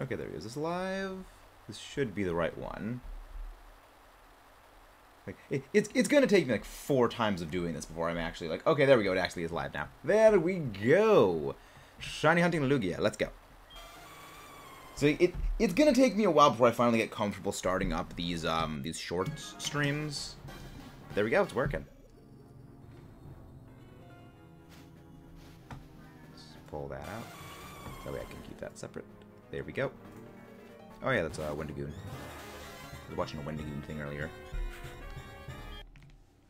Okay, there he is. Is this live? This should be the right one. Like, it's gonna take me like 4 times of doing this before I'm actually like, okay, there we go. It actually is live now. There we go. Shiny hunting Lugia. Let's go. So it's gonna take me a while before I finally get comfortable starting up these short streams. There we go. It's working. Just pull that out. That way I can keep that separate. There we go. Oh yeah, that's Wendigoon. I was watching a Wendigoon thing earlier.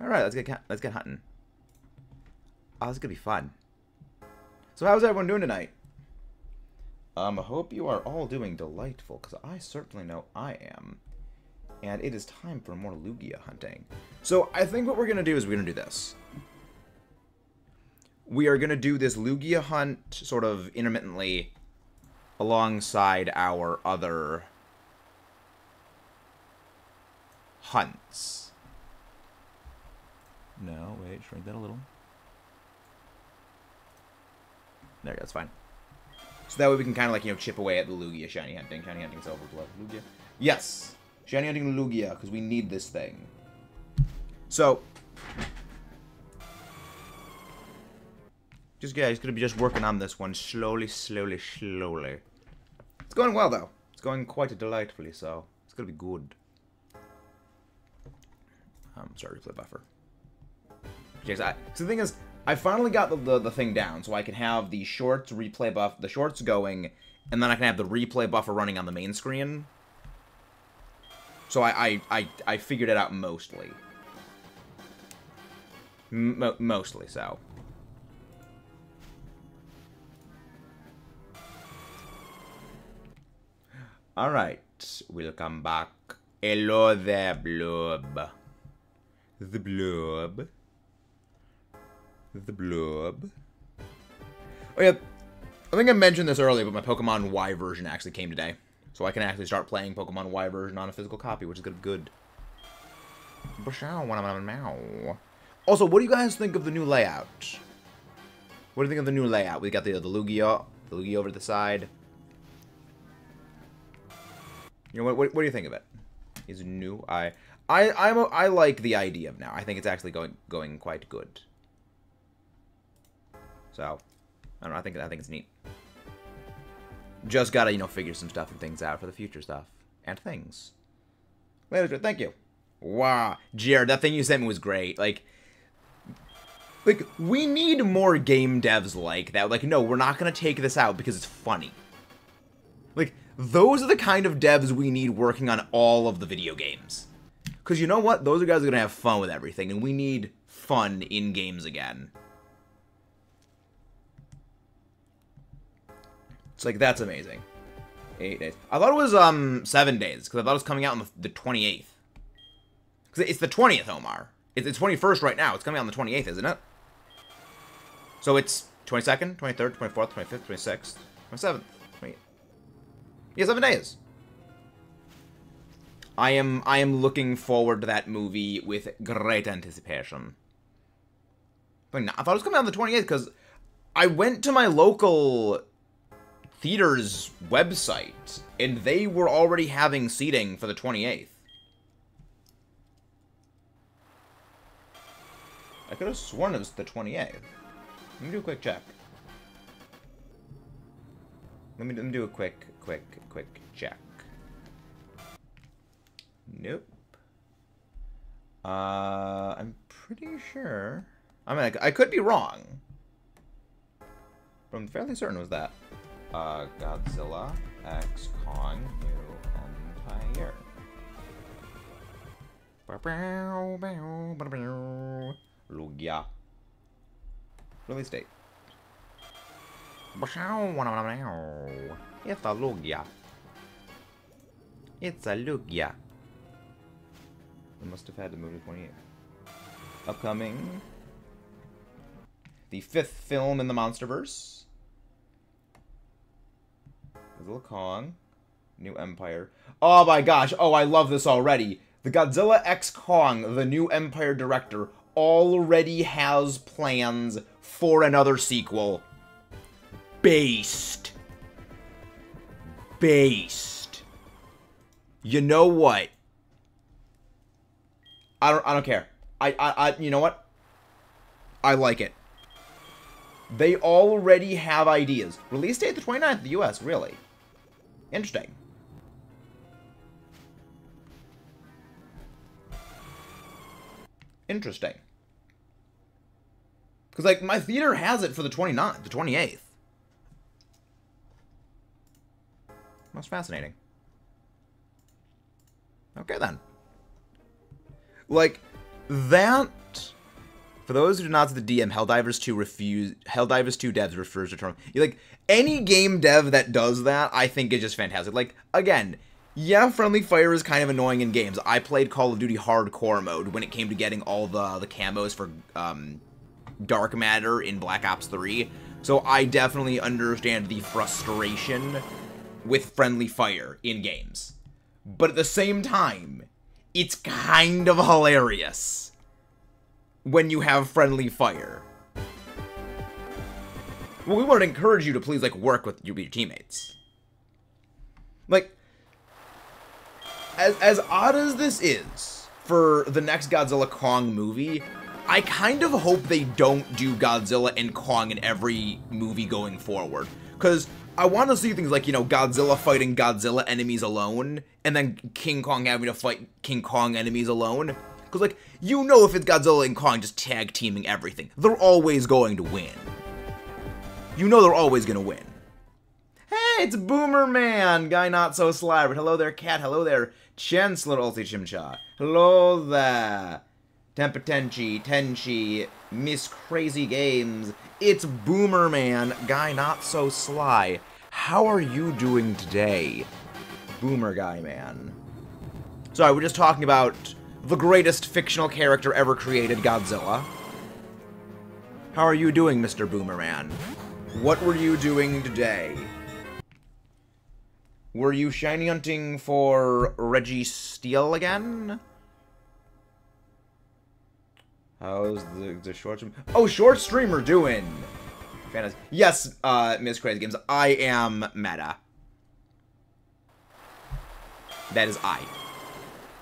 All right, let's get hunting. Oh, this is gonna be fun. So how's everyone doing tonight? I hope you are all doing delightful, because I certainly know I am. And it is time for more Lugia hunting. So I think what we're gonna do is we're gonna do this. We are gonna do this Lugia hunt sort of intermittently, alongside our other hunts. No, wait, shrink that a little. There we go, that's fine. So that way we can kind of like, you know, chip away at the Lugia shiny hunting silver blood. Lugia. Yes, shiny hunting Lugia, because we need this thing. So, just yeah, he's gonna be just working on this one slowly. It's going well though. It's going quite delightfully, so it's gonna be good. Sorry, replay buffer. So the thing is, I finally got the thing down, so I can have the shorts replay buff, the shorts going, and then I can have the replay buffer running on the main screen. So I figured it out mostly. Mostly so. All right, we'll come back. Hello there, Blob. The Blob. The Blob. Oh yeah, I think I mentioned this earlier, but my Pokemon Y version actually came today. So I can actually start playing Pokemon Y version on a physical copy, which is good. Also, what do you guys think of the new layout? What do you think of the new layout? We got the Lugia over to the side. You know, what do you think of it? Is new? I like the idea of now. I think it's actually going quite good. So, I don't know, I think it's neat. Just gotta, you know, figure some stuff and things out for the future stuff. And things. Later, thank you. Wow, Jared, that thing you sent me was great. Like, we need more game devs like that. Like, no, we're not gonna take this out because it's funny. Like, those are the kind of devs we need working on all of the video games. Because you know what? Those guys are gonna have fun with everything, and we need fun in games again. It's like, that's amazing. 8 days. I thought it was, 7 days, because I thought it was coming out on the 28th. Because it's the 20th, Omar. It's the 21st right now. It's coming out on the 28th, isn't it? So it's 22nd, 23rd, 24th, 25th, 26th, 27th, 28th. Yeah, 7 days. I am looking forward to that movie with great anticipation. But no, I thought it was coming out on the 28th, because I went to my local theater's website, and they were already having seating for the 28th. I could have sworn it was the 28th. Let me do a quick check. Let me do a quick check. Nope. I'm pretty sure. I mean, I could be wrong, but I'm fairly certain it was that. Godzilla X Kong New Empire. Lugia. Release date. It's a Lugia. It's a Lugia. We must have had to move to 28. Upcoming. The 5th film in the Monsterverse. Godzilla Kong, New Empire. Oh my gosh, oh, I love this already. The Godzilla X Kong, the New Empire director, already has plans for another sequel. Based. based. You know what? I don't care. You know what? I like it. They already have ideas. Release date the 29th of the US, really. Interesting. Interesting. Because, like, my theater has it for the 29th, the 28th. That's fascinating. Okay, then. Like, that... For those who do not see the DM, Helldivers 2 devs refers to term. Like, any game dev that does that, I think is just fantastic. Like, again, yeah, friendly fire is kind of annoying in games. I played Call of Duty Hardcore mode when it came to getting all the camos for Dark Matter in Black Ops 3. So I definitely understand the frustration with friendly fire in games. But at the same time, it's kind of hilarious when you have friendly fire. Well, we want to encourage you to please, like, work with your teammates. Like, as odd as this is for the next Godzilla Kong movie, I kind of hope they don't do Godzilla and Kong in every movie going forward. Because I want to see things like, you know, Godzilla fighting Godzilla enemies alone, and then King Kong having to fight King Kong enemies alone. Because, like, you know, if it's Godzilla and Kong just tag-teaming everything, they're always going to win. You know they're always going to win. Hey, it's Boomer Man! Guy not so sly, but hello there, Cat. Hello there, Chancellor Ulti Chimcha. Hello there, Tempetenchi, Tenchi, Miss Crazy Games. It's Boomer Man, Guy not so sly. How are you doing today, Boomer Guy Man? Sorry, we're just talking about the greatest fictional character ever created, Godzilla. How are you doing, Mr. Boomerman? What were you doing today? Were you shiny hunting for Reggie Steele again? How's the short stream? Oh, short streamer doing? Fantastic. Yes, Miss Crazy Games, I am meta. That is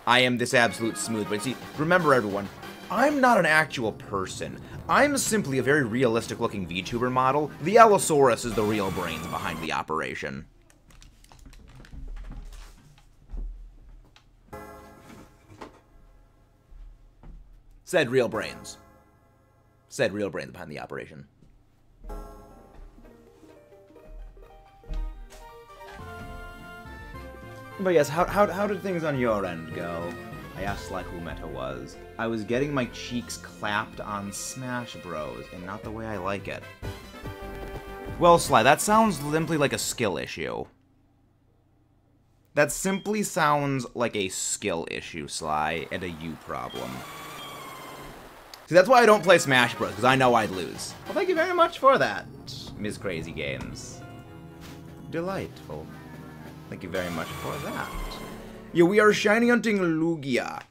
I am this absolute smooth, but see, remember everyone, I'm not an actual person. I'm simply a very realistic-looking VTuber model. The Allosaurus is the real brains behind the operation. Said real brains. Said real brains behind the operation. But yes, how did things on your end go? I asked like who meta was. I was getting my cheeks clapped on Smash Bros, and not the way I like it. Well, Sly, that sounds simply like a skill issue. That simply sounds like a skill issue, Sly, and a you problem. See, that's why I don't play Smash Bros, because I know I'd lose. Well, thank you very much for that, Ms. Crazy Games. Delightful. Thank you very much for that. Yeah, we are shiny hunting Lugia.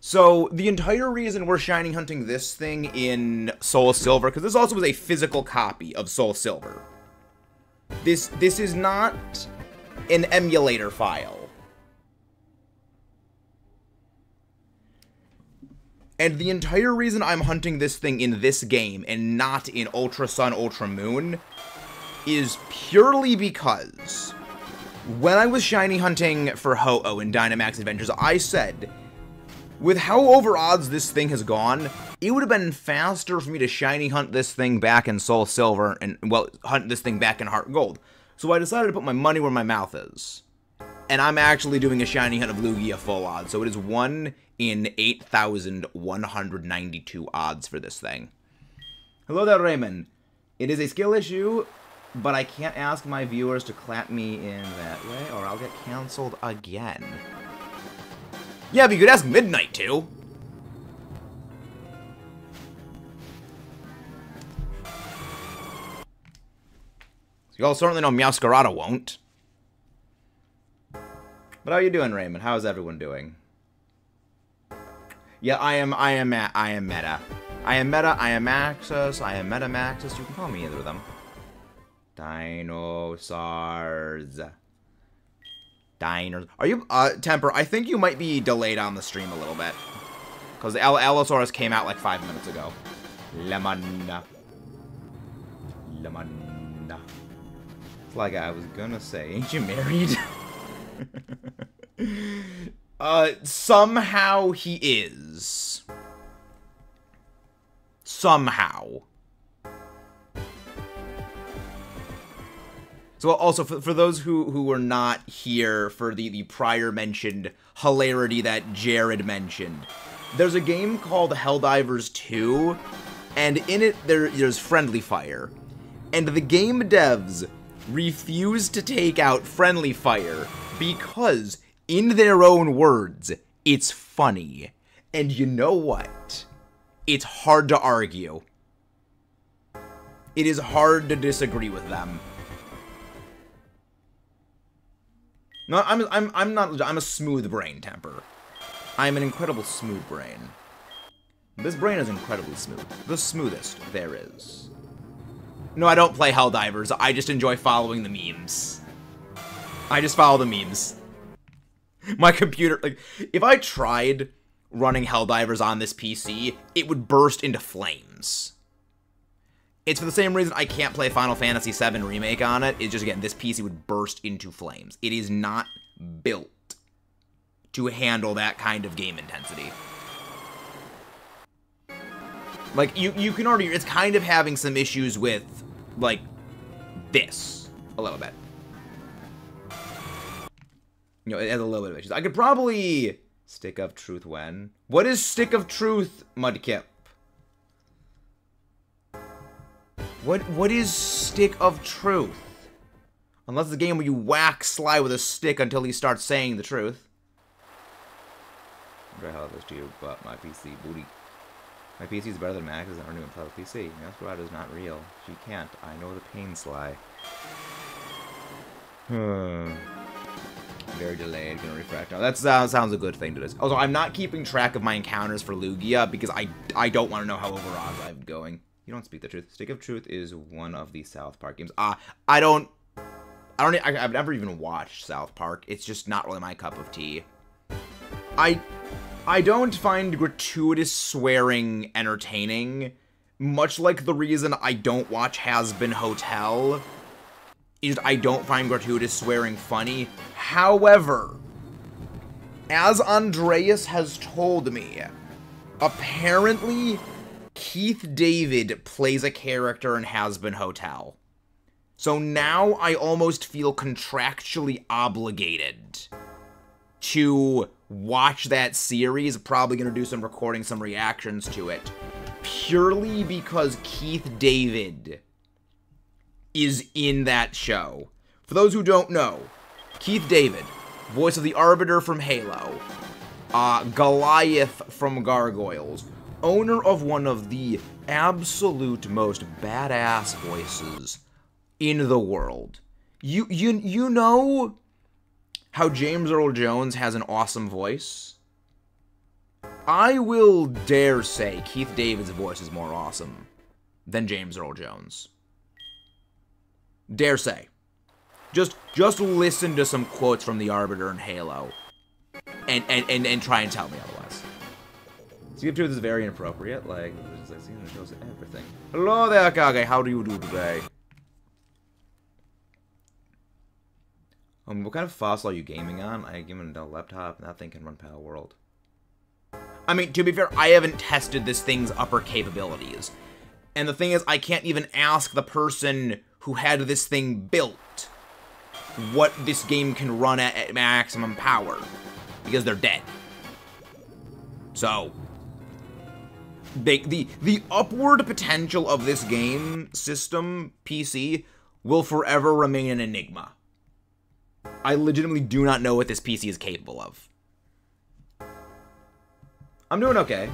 So, the entire reason we're shiny hunting this thing in Soul Silver, because this also was a physical copy of Soul Silver. This is not an emulator file. And the entire reason I'm hunting this thing in this game and not in Ultra Sun, Ultra Moon is purely because when I was shiny hunting for Ho-Oh in Dynamax Adventures, I said, with how over odds this thing has gone, it would have been faster for me to shiny hunt this thing back in Soul Silver and, well, hunt this thing back in Heart Gold. So I decided to put my money where my mouth is. And I'm actually doing a shiny hunt of Lugia full odds, so it is 1 in 8,192 odds for this thing. Hello there, Raymond. It is a skill issue, but I can't ask my viewers to clap me in that way, or I'll get cancelled again. Yeah, but you could ask Midnight, too! So you all certainly know Meowscarada won't. But how are you doing, Raymond? How's everyone doing? Yeah, I am meta. I am meta, I am Maxis, I am MetaMaxis. You can call me either of them. Dinosaurs. dying or... Are you... Temper, I think you might be delayed on the stream a little bit. Because the Allosaurus came out like 5 minutes ago. Lemon. Lemon. It's like I was gonna say, ain't you married? Somehow he is. Somehow. So also, for those who were not here for the prior mentioned hilarity that Jared mentioned, there's a game called Helldivers 2, and in it there's friendly fire. And the game devs refused to take out friendly fire because, in their own words, it's funny. And you know what? It's hard to argue. It is hard to disagree with them. No, I'm not, I'm a smooth brain, Temper. I'm an incredible smooth brain. This brain is incredibly smooth. The smoothest there is. No, I don't play Helldivers. I just enjoy following the memes. I just follow the memes. My computer, like, if I tried running Helldivers on this PC, it would burst into flames. It's for the same reason I can't play Final Fantasy VII Remake on it. It's just, again, this PC would burst into flames. It is not built to handle that kind of game intensity. Like, you can already... It's kind of having some issues with, like, this. A little bit. You know, it has a little bit of issues. I could probably... Stick of Truth when? What is Stick of Truth, Mudkip? What is Stick of Truth? Unless it's a game where you whack Sly with a stick until he starts saying the truth. I'm very helpless to you, but my PC booty. My PC is better than Mac because I don't even play with PC. Masquerade is not real. She can't. I know the pain, Sly. Very delayed. Gonna refract. No, that sounds a good thing to do. Also, I'm not keeping track of my encounters for Lugia because I don't want to know how over odds I'm going. You don't speak the truth. Stick of Truth is one of the South Park games. I've never even watched South Park. It's just not really my cup of tea. I don't find gratuitous swearing entertaining. Much like the reason I don't watch Has Been Hotel is I don't find gratuitous swearing funny. However, as Andreas has told me, apparently Keith David plays a character in Has Been Hotel. So now I almost feel contractually obligated to watch that series. Probably gonna do some recording, some reactions to it. Purely because Keith David is in that show. For those who don't know, Keith David, voice of the Arbiter from Halo, Goliath from Gargoyles, owner of one of the absolute most badass voices in the world. You know how James Earl Jones has an awesome voice? I will dare say Keith David's voice is more awesome than James Earl Jones. Dare say. Just listen to some quotes from the Arbiter and Halo and try and tell me otherwise. Skip Truth is very inappropriate, like, I see it shows everything. Hello there, Kage, how do you do today? What kind of fossil are you gaming on? I game on a laptop, and that thing can run Palworld. I mean, to be fair, I haven't tested this thing's upper capabilities. And the thing is, I can't even ask the person who had this thing built what this game can run at maximum power, because they're dead. So... The upward potential of this game system, PC, will forever remain an enigma. I legitimately do not know what this PC is capable of. I'm doing okay.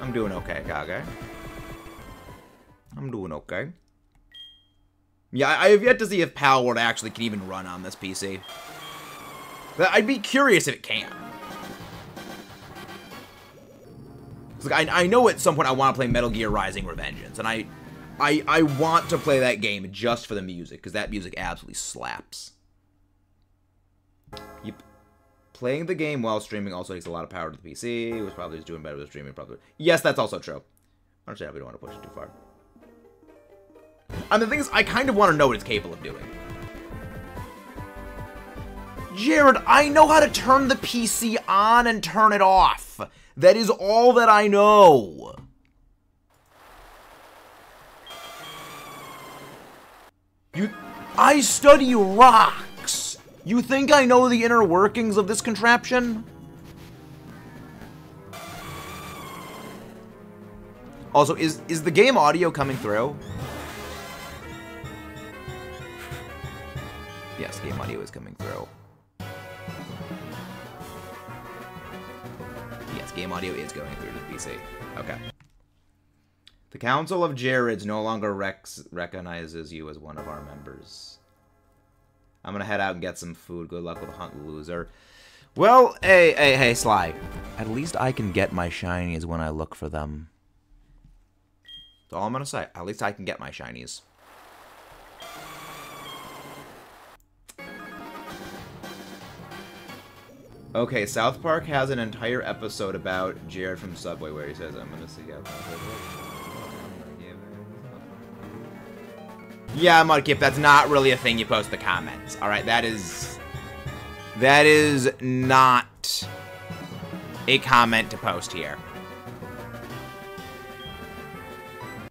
I'm doing okay, Kage. I'm doing okay. Yeah, I have yet to see if Palworld actually can even run on this PC. But I'd be curious if it can. Like, I know at some point I want to play Metal Gear Rising Revengeance, and I want to play that game just for the music, because that music absolutely slaps. Yep. Playing the game while streaming also takes a lot of power to the PC. It was probably just doing better with streaming, probably. Yes, that's also true. Honestly, I don't want to push it too far. And the thing is, I kind of want to know what it's capable of doing. Jared, I know how to turn the PC on and turn it off. That is all that I know. I study rocks. You think I know the inner workings of this contraption? Also, is the game audio coming through? Yes, game audio is coming through. Yes, game audio is going through to the PC. Okay. The Council of Jared's no longer recognizes you as one of our members. I'm gonna head out and get some food. Good luck with the hunt, loser. Well, hey, Sly. At least I can get my shinies when I look for them. That's all I'm gonna say. At least I can get my shinies. Okay, South Park has an entire episode about Jared from Subway where he says, I'm gonna see you. Yeah, Mudkip, that's not really a thing you post in the comments. Alright, that is not a comment to post here.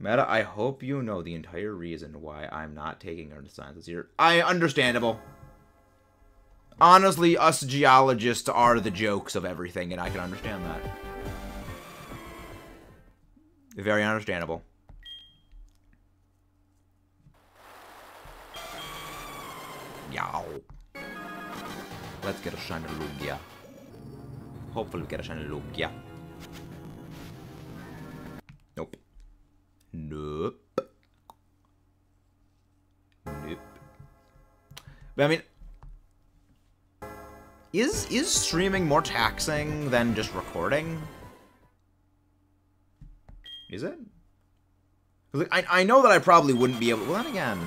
Meta, I hope you know the entire reason why I'm not taking earnest science this year. Understandable. Honestly, us geologists are the jokes of everything, and I can understand that. Very understandable. Yow. Let's get a shiny Lugia. Hopefully we get a shiny Lugia. Nope. Nope. Nope. But I mean, is streaming more taxing than just recording? Is it? Like, I know that I probably wouldn't be able. Well, then again.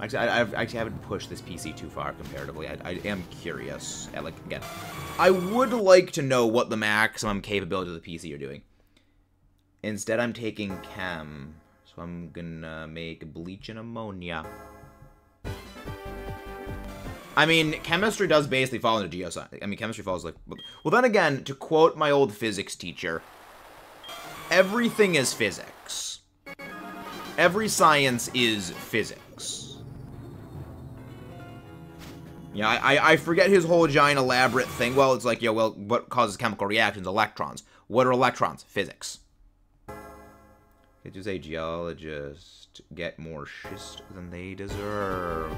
Actually, I haven't pushed this PC too far comparatively. I am curious. Yeah, like, again, I would like to know what the maximum capability of the PC you're doing. Instead, I'm taking chem, so I'm gonna make bleach and ammonia. I mean, chemistry does basically fall into geoscience. I mean, chemistry falls like... Well, then again, to quote my old physics teacher, everything is physics. Every science is physics. Yeah, I forget his whole giant elaborate thing. Well, it's like, yeah, well, what causes chemical reactions? Electrons. What are electrons? Physics. Did you say geologists get more schist than they deserve?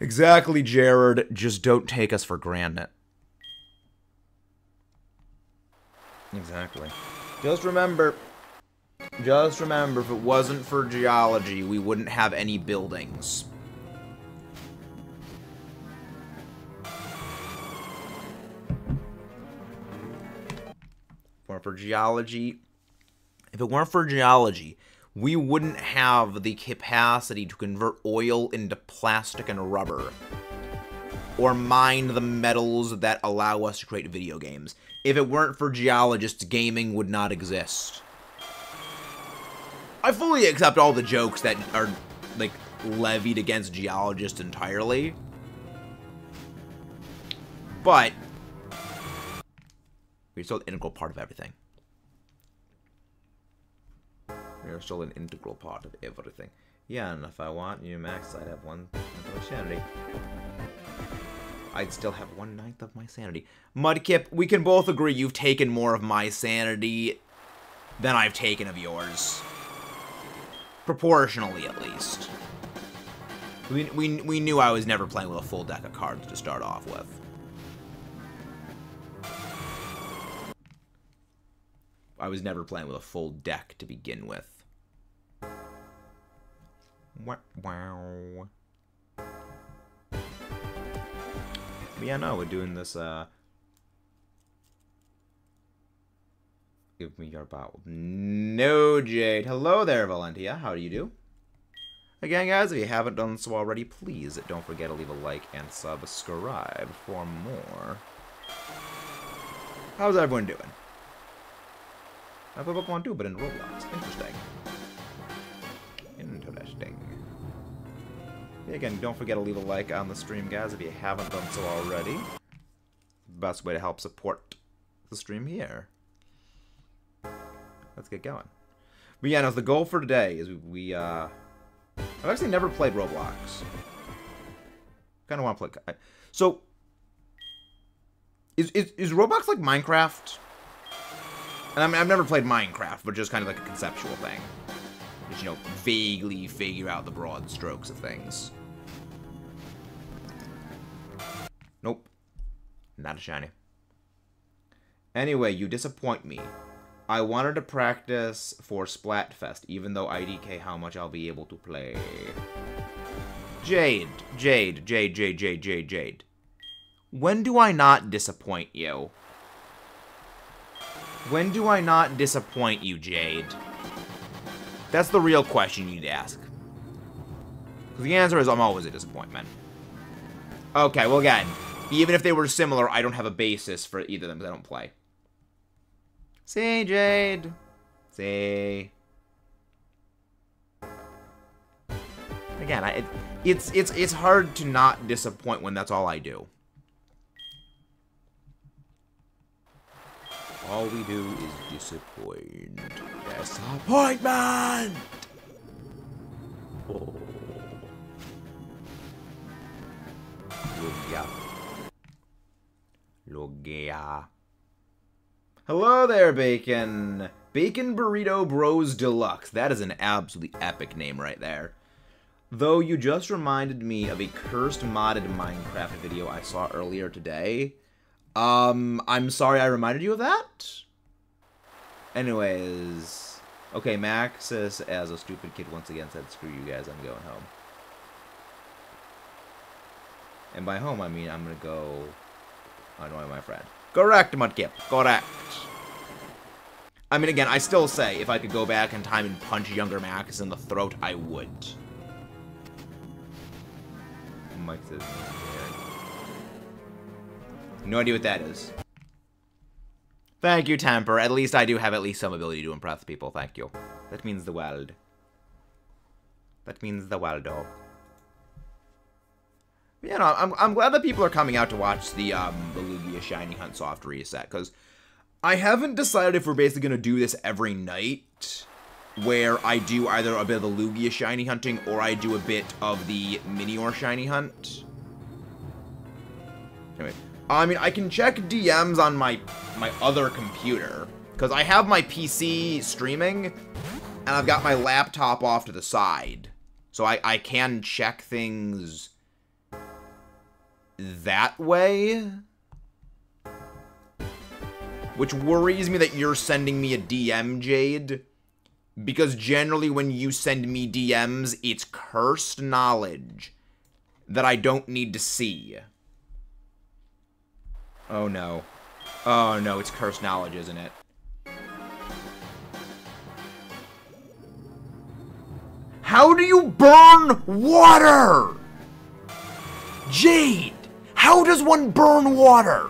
Exactly, Jared. Just don't take us for granted. Exactly. Just remember, if it wasn't for geology, we wouldn't have any buildings. If it weren't for geology, we wouldn't have the capacity to convert oil into plastic and rubber, or mine the metals that allow us to create video games. If it weren't for geologists, gaming would not exist. I fully accept all the jokes that are, like, levied against geologists entirely. But we're still an integral part of everything. You're still an integral part of everything. Yeah, and if I want you, Max, I'd have 1/9 of my sanity. I'd still have 1/9 of my sanity. Mudkip, we can both agree you've taken more of my sanity than I've taken of yours. Proportionally, at least. We knew I was never playing with a full deck of cards to start off with. I was never playing with a full deck to begin with. Wow. But yeah, no, we're doing this, Give me your bottle. No, Jade. Hello there, Valentia. How do you do? Again, guys, if you haven't done so already, please don't forget to leave a like and subscribe for more. How's everyone doing? I put Pokemon 2, but in Roblox. Interesting. Interesting. Again, don't forget to leave a like on the stream, guys, if you haven't done so already. Best way to help support the stream here. Let's get going. But yeah, no, the goal for today is I've actually never played Roblox. Kind of want to play. So, is Roblox like Minecraft? And I mean, I've never played Minecraft, but just kind of like a conceptual thing. Just, you know, vaguely figure out the broad strokes of things. Nope. Not a shiny. Anyway, you disappoint me. I wanted to practice for Splatfest, even though IDK how much I'll be able to play. Jade. When do I not disappoint you? When do I not disappoint you, Jade? That's the real question you need to ask. Because the answer is I'm always a disappointment. Okay, well again, even if they were similar, I don't have a basis for either of them because I don't play. See, Jade. See. Again, it's hard to not disappoint when that's all I do. All we do is disappoint. Disappointment! Oh. Lugia. Lugia. Hello there, Bacon. Bacon Burrito Bros Deluxe. That is an absolutely epic name right there. Though you just reminded me of a cursed modded Minecraft video I saw earlier today. I'm sorry I reminded you of that? Anyways. Okay, Max says, as a stupid kid once again said, screw you guys, I'm going home. And by home, I mean I'm gonna go annoy my friend. Correct, Mudkip. Correct. I mean, again, I still say if I could go back in time and punch younger Max in the throat, I would. Mike says, no idea what that is. Thank you, Temper. At least I do have at least some ability to impress people. Thank you. That means the world. That means the world, though. You know, I'm glad that people are coming out to watch the Lugia Shiny Hunt soft reset, because I haven't decided if we're basically going to do this every night, where I do either a bit of the Lugia Shiny Hunting, or I do a bit of the Minior Shiny Hunt. Anyway, I mean, I can check DMs on my other computer, because I have my PC streaming, and I've got my laptop off to the side, so I can check things that way, which worries me that you're sending me a DM, Jade, because generally when you send me DMs, it's cursed knowledge that I don't need to see. Oh no. Oh no, it's cursed knowledge, isn't it? How do you burn water? Jade! How does one burn water?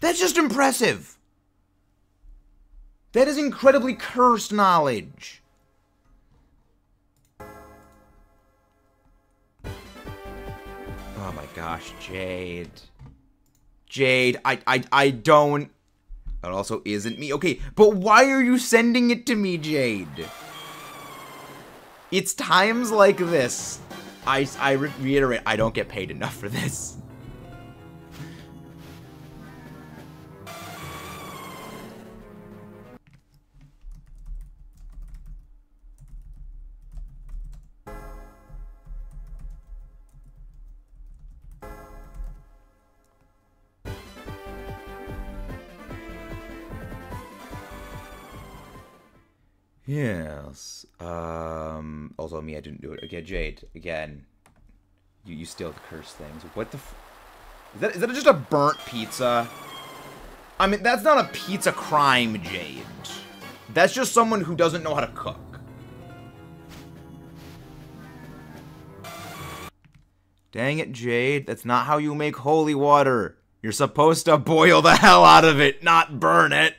That's just impressive. That is incredibly cursed knowledge. Oh my gosh, Jade. Jade, I don't... That also isn't me. Okay, but why are you sending it to me, Jade? It's times like this. I reiterate, I don't get paid enough for this. Yes. Also me, I didn't do it. Okay, Jade, again. You still curse things. What the f... Is that just a burnt pizza? I mean, that's not a pizza crime, Jade. That's just someone who doesn't know how to cook. Dang it, Jade. That's not how you make holy water. You're supposed to boil the hell out of it, not burn it.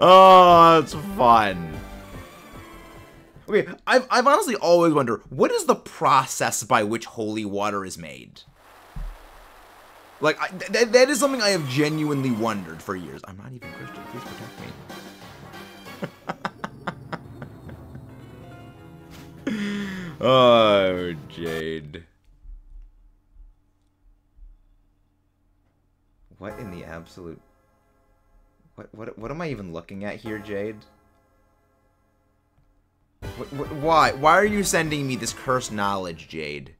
Oh, that's fun. Okay, I've honestly always wondered, what is the process by which holy water is made? Like, that is something I have genuinely wondered for years. I'm not even Christian, please protect me. Oh, Jade. What in the absolute... What am I even looking at here, Jade? Why are you sending me this cursed knowledge, Jade?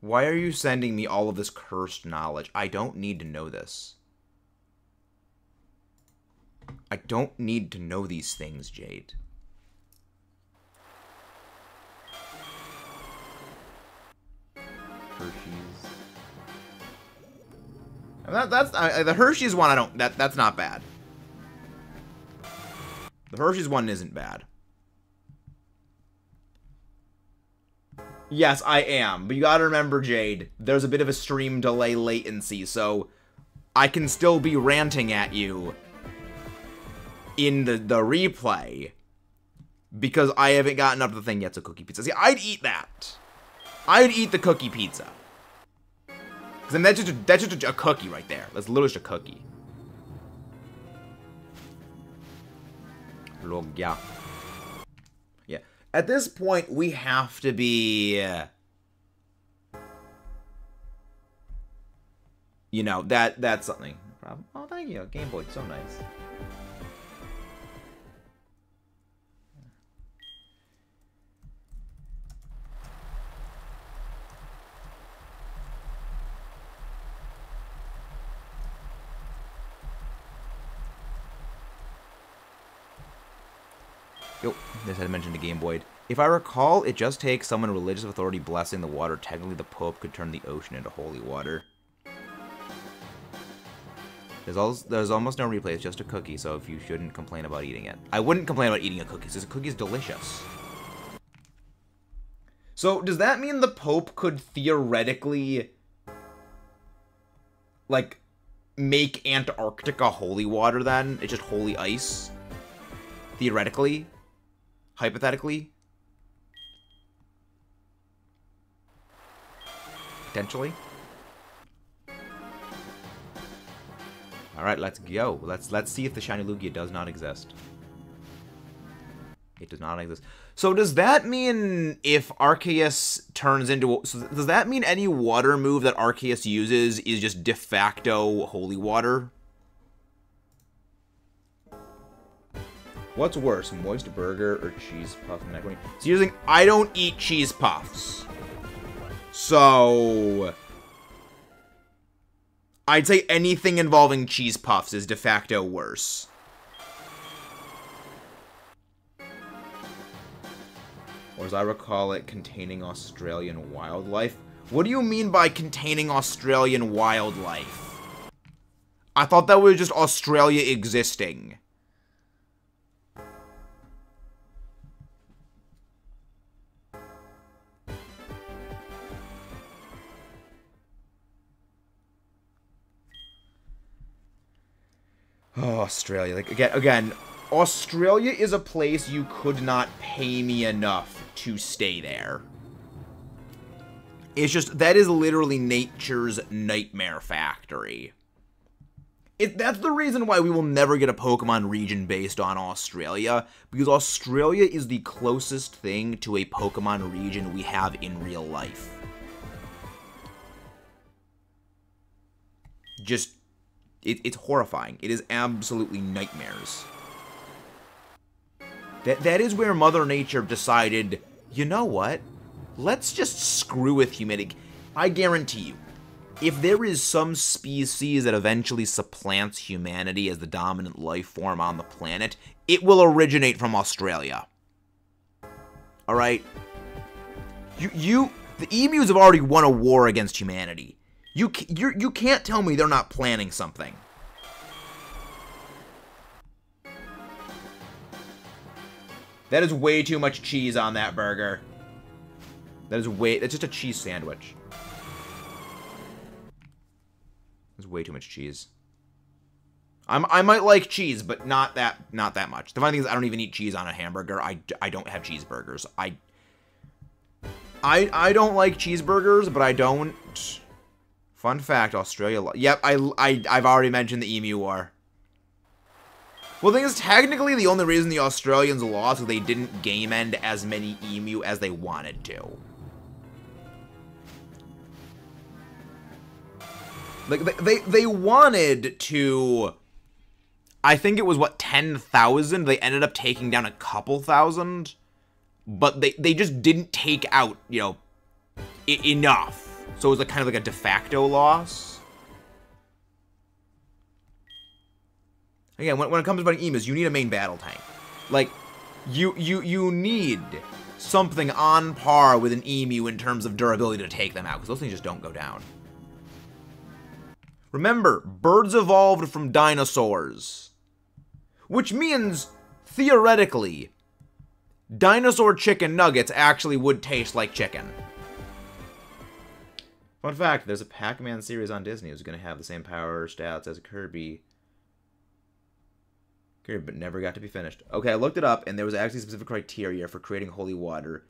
Why are you sending me all of this cursed knowledge? I don't need to know this. I don't need to know these things, Jade. Hershey's. The Hershey's one. That's not bad. The Hershey's one isn't bad. Yes, I am. But you gotta remember, Jade, there's a bit of a stream delay latency, so I can still be ranting at you in the replay because I haven't gotten up to the thing yet. So cookie pizza. See, I'd eat that. I'd eat the cookie pizza. Because that's just a cookie right there. That's literally just a cookie. Lugia. Yeah. At this point, we have to be... You know, that's something. No problem. Oh, thank you. Game Boy, so nice. Yo, this had mentioned a Game Boy. If I recall, it just takes someone of religious authority blessing the water. Technically, the Pope could turn the ocean into holy water. There's almost no replay. It's just a cookie, so if you shouldn't complain about eating it. I wouldn't complain about eating a cookie, because a cookie is delicious. So, does that mean the Pope could theoretically, like, make Antarctica holy water, then? It's just holy ice? Theoretically? Hypothetically? Potentially? Alright, let's go. Let's see if the shiny Lugia does not exist. It does not exist. So does that mean if Arceus turns into... So does that mean any water move that Arceus uses is just de facto holy water? What's worse, moist burger or cheese puff macaroni? So you're saying, I don't eat cheese puffs. So... I'd say anything involving cheese puffs is de facto worse. Or as I recall it, containing Australian wildlife. What do you mean by containing Australian wildlife? I thought that was just Australia existing. Oh, Australia. Like, again, Australia is a place you could not pay me enough to stay there. It's just, that is literally nature's nightmare factory. That's the reason why we will never get a Pokemon region based on Australia, because Australia is the closest thing to a Pokemon region we have in real life. Just... It's horrifying. It is absolutely nightmares. That is where Mother Nature decided, you know what? Let's just screw with humanity. I guarantee you, if there is some species that eventually supplants humanity as the dominant life form on the planet, it will originate from Australia. Alright? The emus have already won a war against humanity. You can't tell me they're not planning something. That is way too much cheese on that burger. That is way... That's just a cheese sandwich. There's way too much cheese. I might like cheese, but not that much. The funny thing is, I don't even eat cheese on a hamburger. I don't have cheeseburgers. I don't like cheeseburgers, but I don't. Fun fact: Australia. Yep, I've already mentioned the Emu War. Well, the thing is, technically, the only reason the Australians lost is they didn't game end as many Emu as they wanted to. Like they wanted to. I think it was, what, 10,000? They ended up taking down a couple thousand. But they just didn't take out, you know, enough. So it was like kind of like a de facto loss. Again, when it comes to fighting emus, you need a main battle tank. Like, you need something on par with an emu in terms of durability to take them out. Because those things just don't go down. Remember, birds evolved from dinosaurs. Which means, theoretically, dinosaur chicken nuggets actually would taste like chicken. Fun fact, there's a Pac-Man series on Disney who's going to have the same power stats as Kirby. But never got to be finished. Okay, I looked it up, and there was actually specific criteria for creating holy water,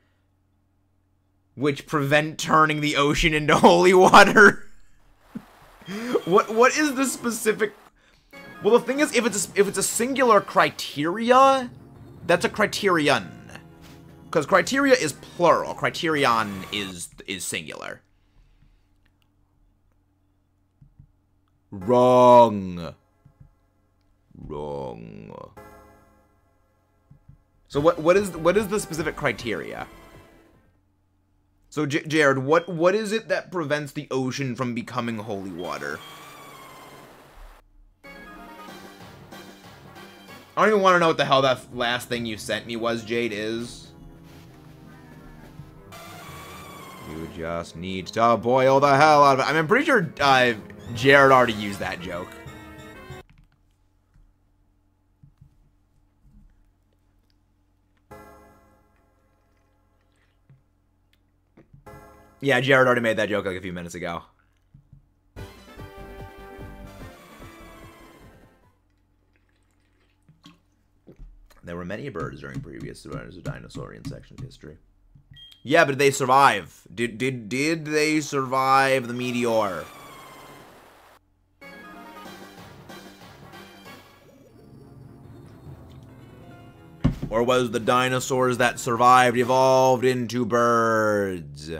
which prevent turning the ocean into holy water. What is the specific... Well, the thing is, if it's a singular criteria... That's a criterion, because criteria is plural. Criterion is singular. Wrong. So what is the specific criteria? So Jared, what is it that prevents the ocean from becoming holy water? I don't even want to know what the hell that last thing you sent me was, Jade, is. You just need to boil the hell out of it. I mean, I'm pretty sure Jared already used that joke. Yeah, Jared already made that joke like a few minutes ago. There were many birds during previous survivors of dinosaurian section of history. Yeah, but did they survive? Did they survive the meteor? Or was the dinosaurs that survived evolved into birds?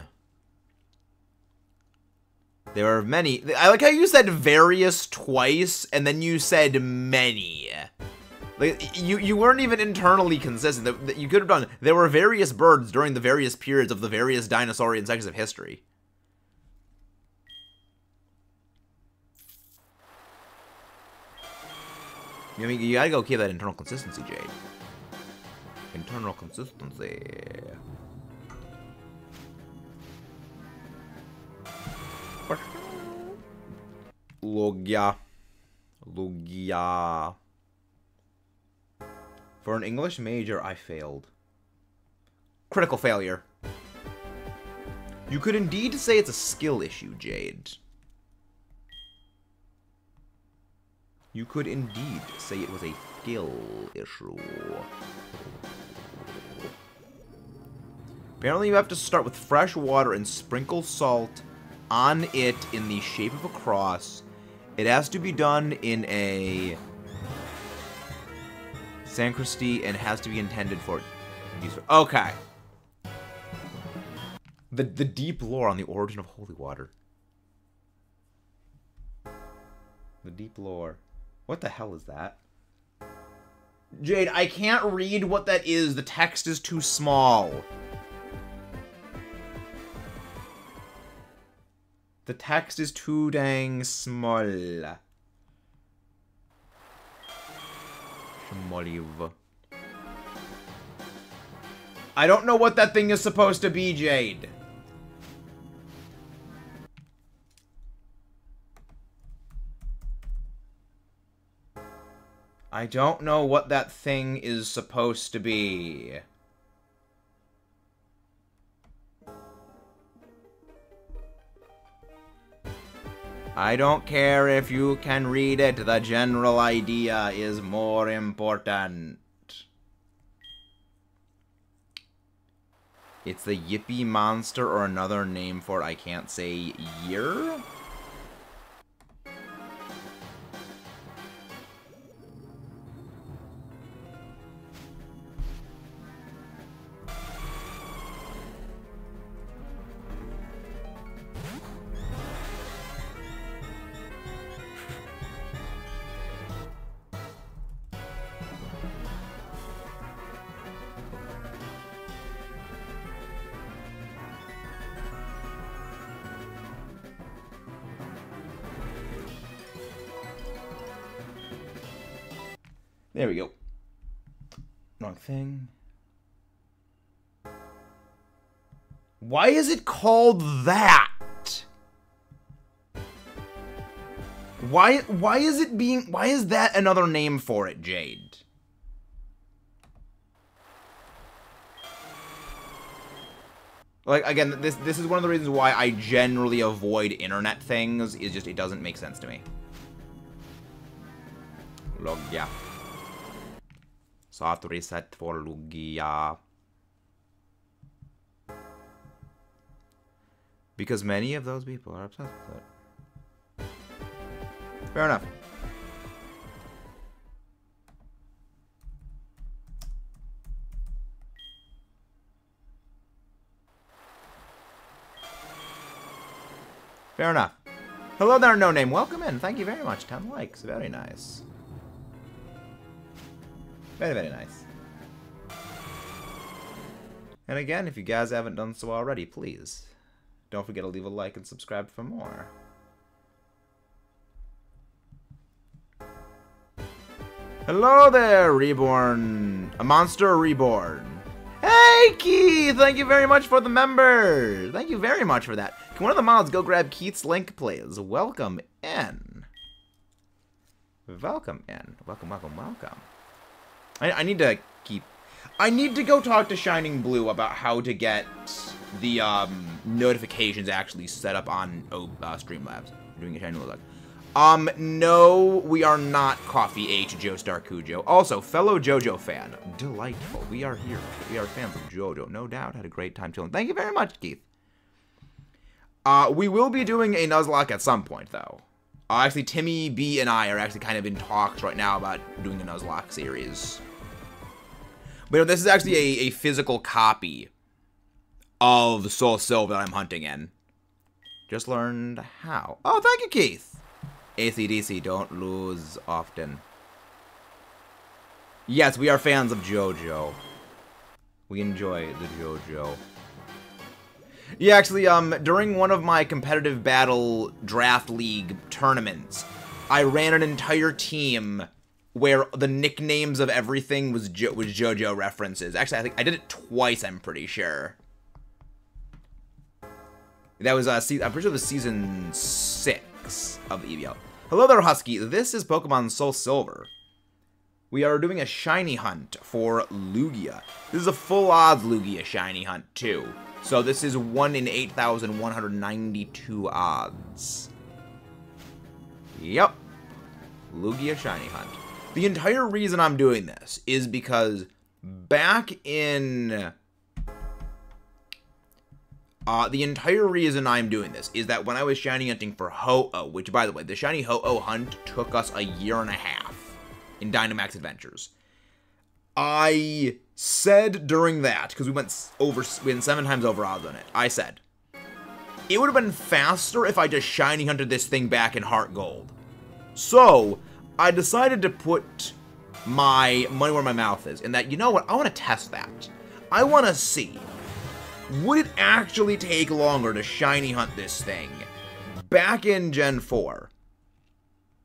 There are many. I like how you said various twice, and then you said many. Like, you weren't even internally consistent. That you could have done. There were various birds during the various periods of the various dinosaurian sections of history. I mean, you gotta go keep that internal consistency, Jade. Internal consistency. Lugia. For an English major, I failed. Critical failure. You could indeed say it's a skill issue, Jade. You could indeed say it was a skill issue. Apparently you have to start with fresh water and sprinkle salt on it in the shape of a cross. It has to be done in a... Sancristi and has to be intended for use. Okay. The deep lore on the origin of holy water. The deep lore. What the hell is that? Jade, I can't read what that is. The text is too small. The text is too dang small. I don't know what that thing is supposed to be, Jade. I don't know what that thing is supposed to be. I don't care if you can read it, the general idea is more important. It's the Yippie Monster or another name for it, I can't say year? There we go. Wrong thing. Why is it called that? Why is it being, why is that another name for it, Jade? Like, again, this is one of the reasons why I generally avoid internet things, is just it doesn't make sense to me. Lugia. Soft reset for Lugia. Because many of those people are obsessed with it. Fair enough. Fair enough. Hello there, no name. Welcome in. Thank you very much. 10 likes. Very nice. Very, very nice. And again, if you guys haven't done so already, please don't forget to leave a like and subscribe for more. Hello there, Reborn. A monster reborn. Hey, Keith! Thank you very much for the member. Thank you very much for that. Can one of the mods go grab Keith's link, please? Welcome in. Welcome in. Welcome, welcome, welcome. I need to keep... I need to go talk to Shining Blue about how to get the notifications actually set up on Streamlabs. I'm doing a Shining Blue look. No, we are not Coffee H, Joe Star Cujo. Also, fellow JoJo fan. Delightful. We are here. We are fans of JoJo. No doubt. Had a great time chilling. Thank you very much, Keith. We will be doing a Nuzlocke at some point, though. Actually, Timmy B and I are actually kind of in talks right now about doing a Nuzlocke series. But you know, this is actually a physical copy of Soul Silver that I'm hunting in. Just learned how. Oh, thank you, Keith. ACDC, don't lose often. Yes, we are fans of JoJo. We enjoy the JoJo. Yeah, actually, during one of my competitive battle Draft League tournaments, I ran an entire team where the nicknames of everything was JoJo references. Actually, I think I did it twice, I'm pretty sure. That was, I'm pretty sure it was Season 6 of the EVL. Hello there, Husky. This is Pokemon Soul Silver. We are doing a shiny hunt for Lugia. This is a full odds Lugia shiny hunt, too. So this is 1 in 8,192 odds. Yep. Lugia shiny hunt. The entire reason I'm doing this is because back in... the entire reason I'm doing this is that when I was shiny hunting for Ho-Oh, which, by the way, the shiny Ho-Oh hunt took us a 1.5 years in Dynamax Adventures. I said during that, because we went 7 times over odds on it, I said, it would have been faster if I just shiny hunted this thing back in Heart Gold. So, I decided to put my money where my mouth is, and that, you know what, I want to test that. I want to see, would it actually take longer to shiny hunt this thing back in Gen 4?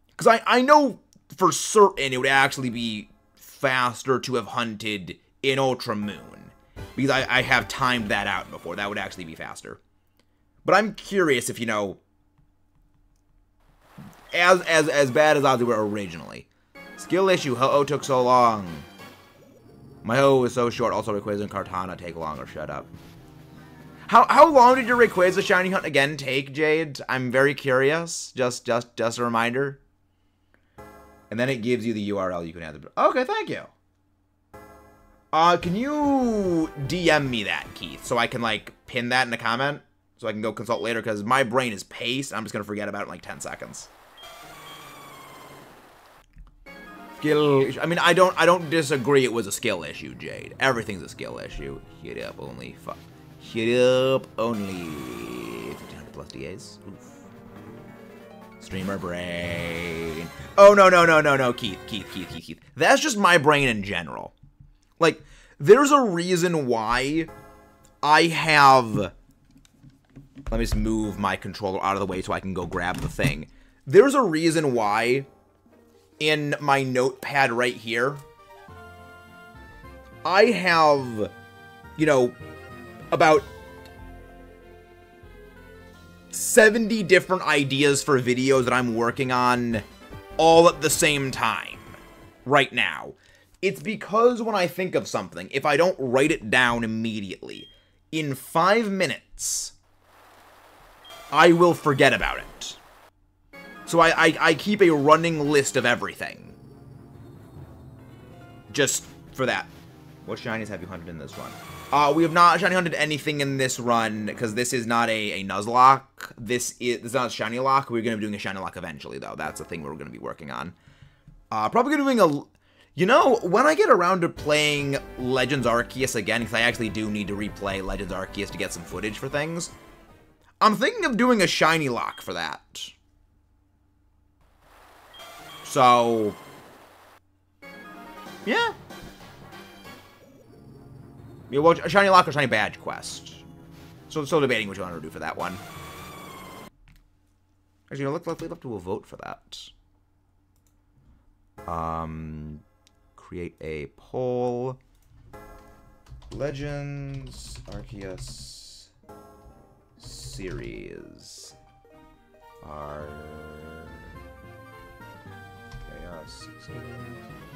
Because I know for certain it would actually be faster to have hunted in Ultra Moon, because I have timed that out before. That would actually be faster. But I'm curious if, you know, as bad as odds were originally, Skill issue. Ho-Oh took so long. My Ho-Oh is so short. Also, Rayquaza and Kartana take longer. Shut up. How long did your Rayquaza shiny hunt again take, Jade? I'm very curious. Just a reminder. And then it gives you the URL you can add. Okay, thank you. Can you DM me that, Keith, so I can like pin that in a comment, so I can go consult later? Because my brain is paced. I'm just gonna forget about it in like 10 seconds. Skill. I mean, I don't disagree. It was a skill issue, Jade. Everything's a skill issue. Hit up only. Fuck. Hit up only. 1,500 plus DAs. Oof. Streamer brain. Oh, no, Keith. That's just my brain in general. Like, there's a reason why I have... Let me just move my controller out of the way so I can go grab the thing. There's a reason why in my notepad right here, I have, you know, about 70 different ideas for videos that I'm working on all at the same time right now. It's because when I think of something, if I don't write it down immediately, in 5 minutes, I will forget about it. So I keep a running list of everything. Just for that. What shinies have you hunted in this run? We have not shiny hunted anything in this run, because this is not a Nuzlocke. This is not a shiny lock. We're going to be doing a shiny lock eventually, though. That's the thing we're going to be working on. Probably going to be doing a... You know, when I get around to playing Legends Arceus again, because I actually do need to replay Legends Arceus to get some footage for things, I'm thinking of doing a shiny lock for that. So... yeah. You watch a shiny lock or shiny badge quest. So I'm still debating which one to do for that one. Actually, you know, let's leave up to a vote for that. Create a poll. Legends Arceus series. Arceus.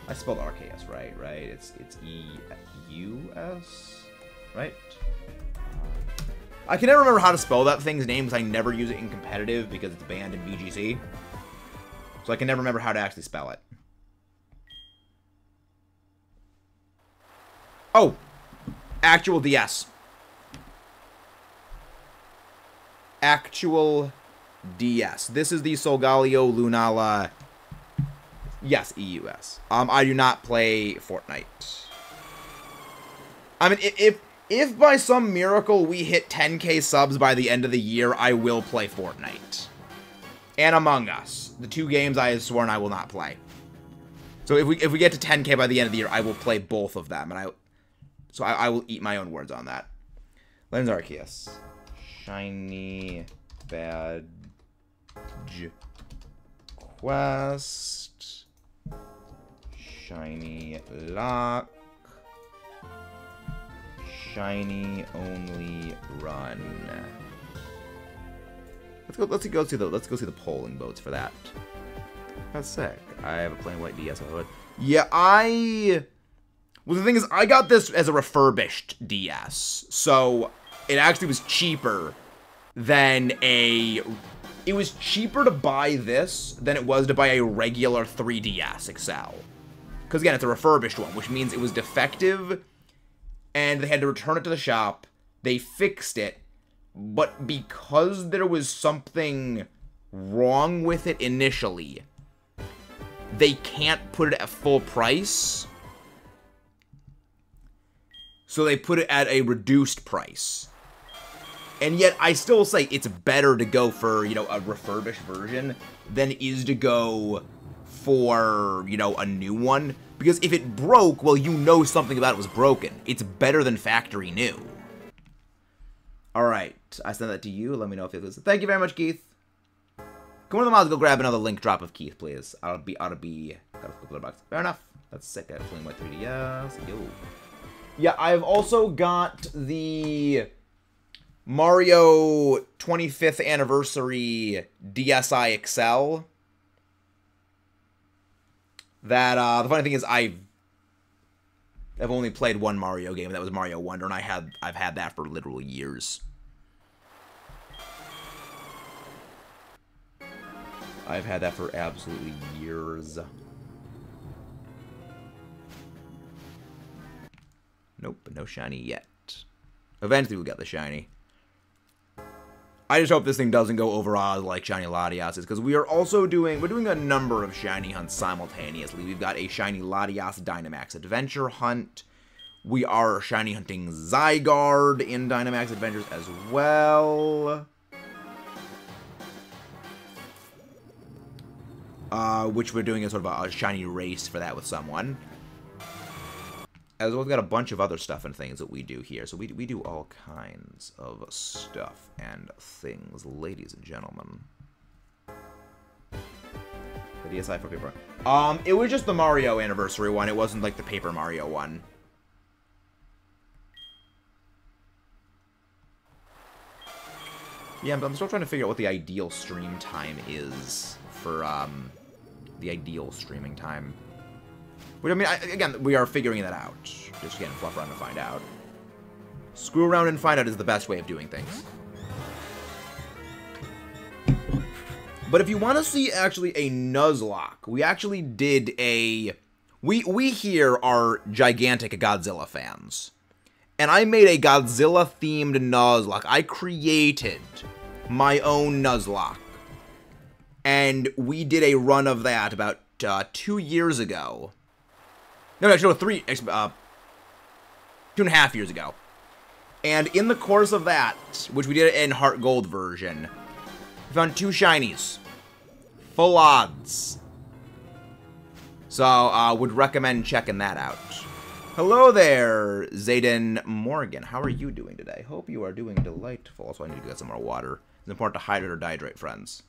I spelled Arceus right, right? It's E-U-S, right? I can never remember how to spell that thing's name because I never use it in competitive because it's banned in VGC. So I can never remember how to actually spell it. Oh! Actual DS. Actual DS. This is the Solgaleo Lunala... Yes, EUS. I do not play Fortnite. I mean, if by some miracle we hit 10K subs by the end of the year, I will play Fortnite. And Among Us. The two games I have sworn I will not play. So if we get to 10K by the end of the year, I will play both of them. And I will eat my own words on that. Legends Arceus. Shiny badge quest. Shiny lock. Shiny only run. Let's go see the polling votes for that. That's sick. I have a plain white DS. Yeah, well, the thing is, I got this as a refurbished DS, so it actually was cheaper than a... It was cheaper to buy this than it was to buy a regular 3DS XL. Because, again, it's a refurbished one, which means it was defective, and they had to return it to the shop. They fixed it, but because there was something wrong with it initially, they can't put it at full price, so they put it at a reduced price. And yet, I still say it's better to go for, you know, a refurbished version than it is to go for, you know, a new one. Because if it broke, well, you know something about it was broken. It's better than factory new. Alright, I sent that to you. Let me know if it was... Thank you very much, Keith. Come on to the mods, go grab another link drop of Keith, please. I'll be... Got a flip box. Fair enough. That's sick. I playing my 3DS. Yo. Yeah, I've also got the... Mario 25th Anniversary DSi XL. that the funny thing is I've only played one Mario game. That was Mario Wonder, and I've had that for literal years. I've had that for absolutely years. Nope, no shiny yet. Eventually we'll get the shiny. I just hope this thing doesn't go over like shiny Latias, because we are also doing, we're doing a number of shiny hunts simultaneously. We've got a shiny Latias Dynamax Adventure hunt. We are shiny hunting Zygarde in Dynamax Adventures as well. Which we're doing as sort of a shiny race for that with someone. As well, we've got a bunch of other stuff and things that we do here. So we do all kinds of stuff and things, ladies and gentlemen. The DSi for paper. It was just the Mario anniversary one. It wasn't like the Paper Mario one. Yeah, but I'm still trying to figure out what the ideal stream time is for the ideal streaming time. Which, I mean, again, we are figuring that out. Just again, fluff around and find out. Screw around and find out is the best way of doing things. But if you want to see actually a Nuzlocke, we actually did a... We here are gigantic Godzilla fans. And I made a Godzilla-themed Nuzlocke. I created my own Nuzlocke. And we did a run of that about 2 years ago. No, 2.5 years ago. And in the course of that, which we did in Heart Gold version, we found 2 shinies. Full odds. So, would recommend checking that out. Hello there, Zayden Morgan. How are you doing today? Hope you are doing delightful. Also, I need to get some more water. It's important to hydrate or dehydrate, friends.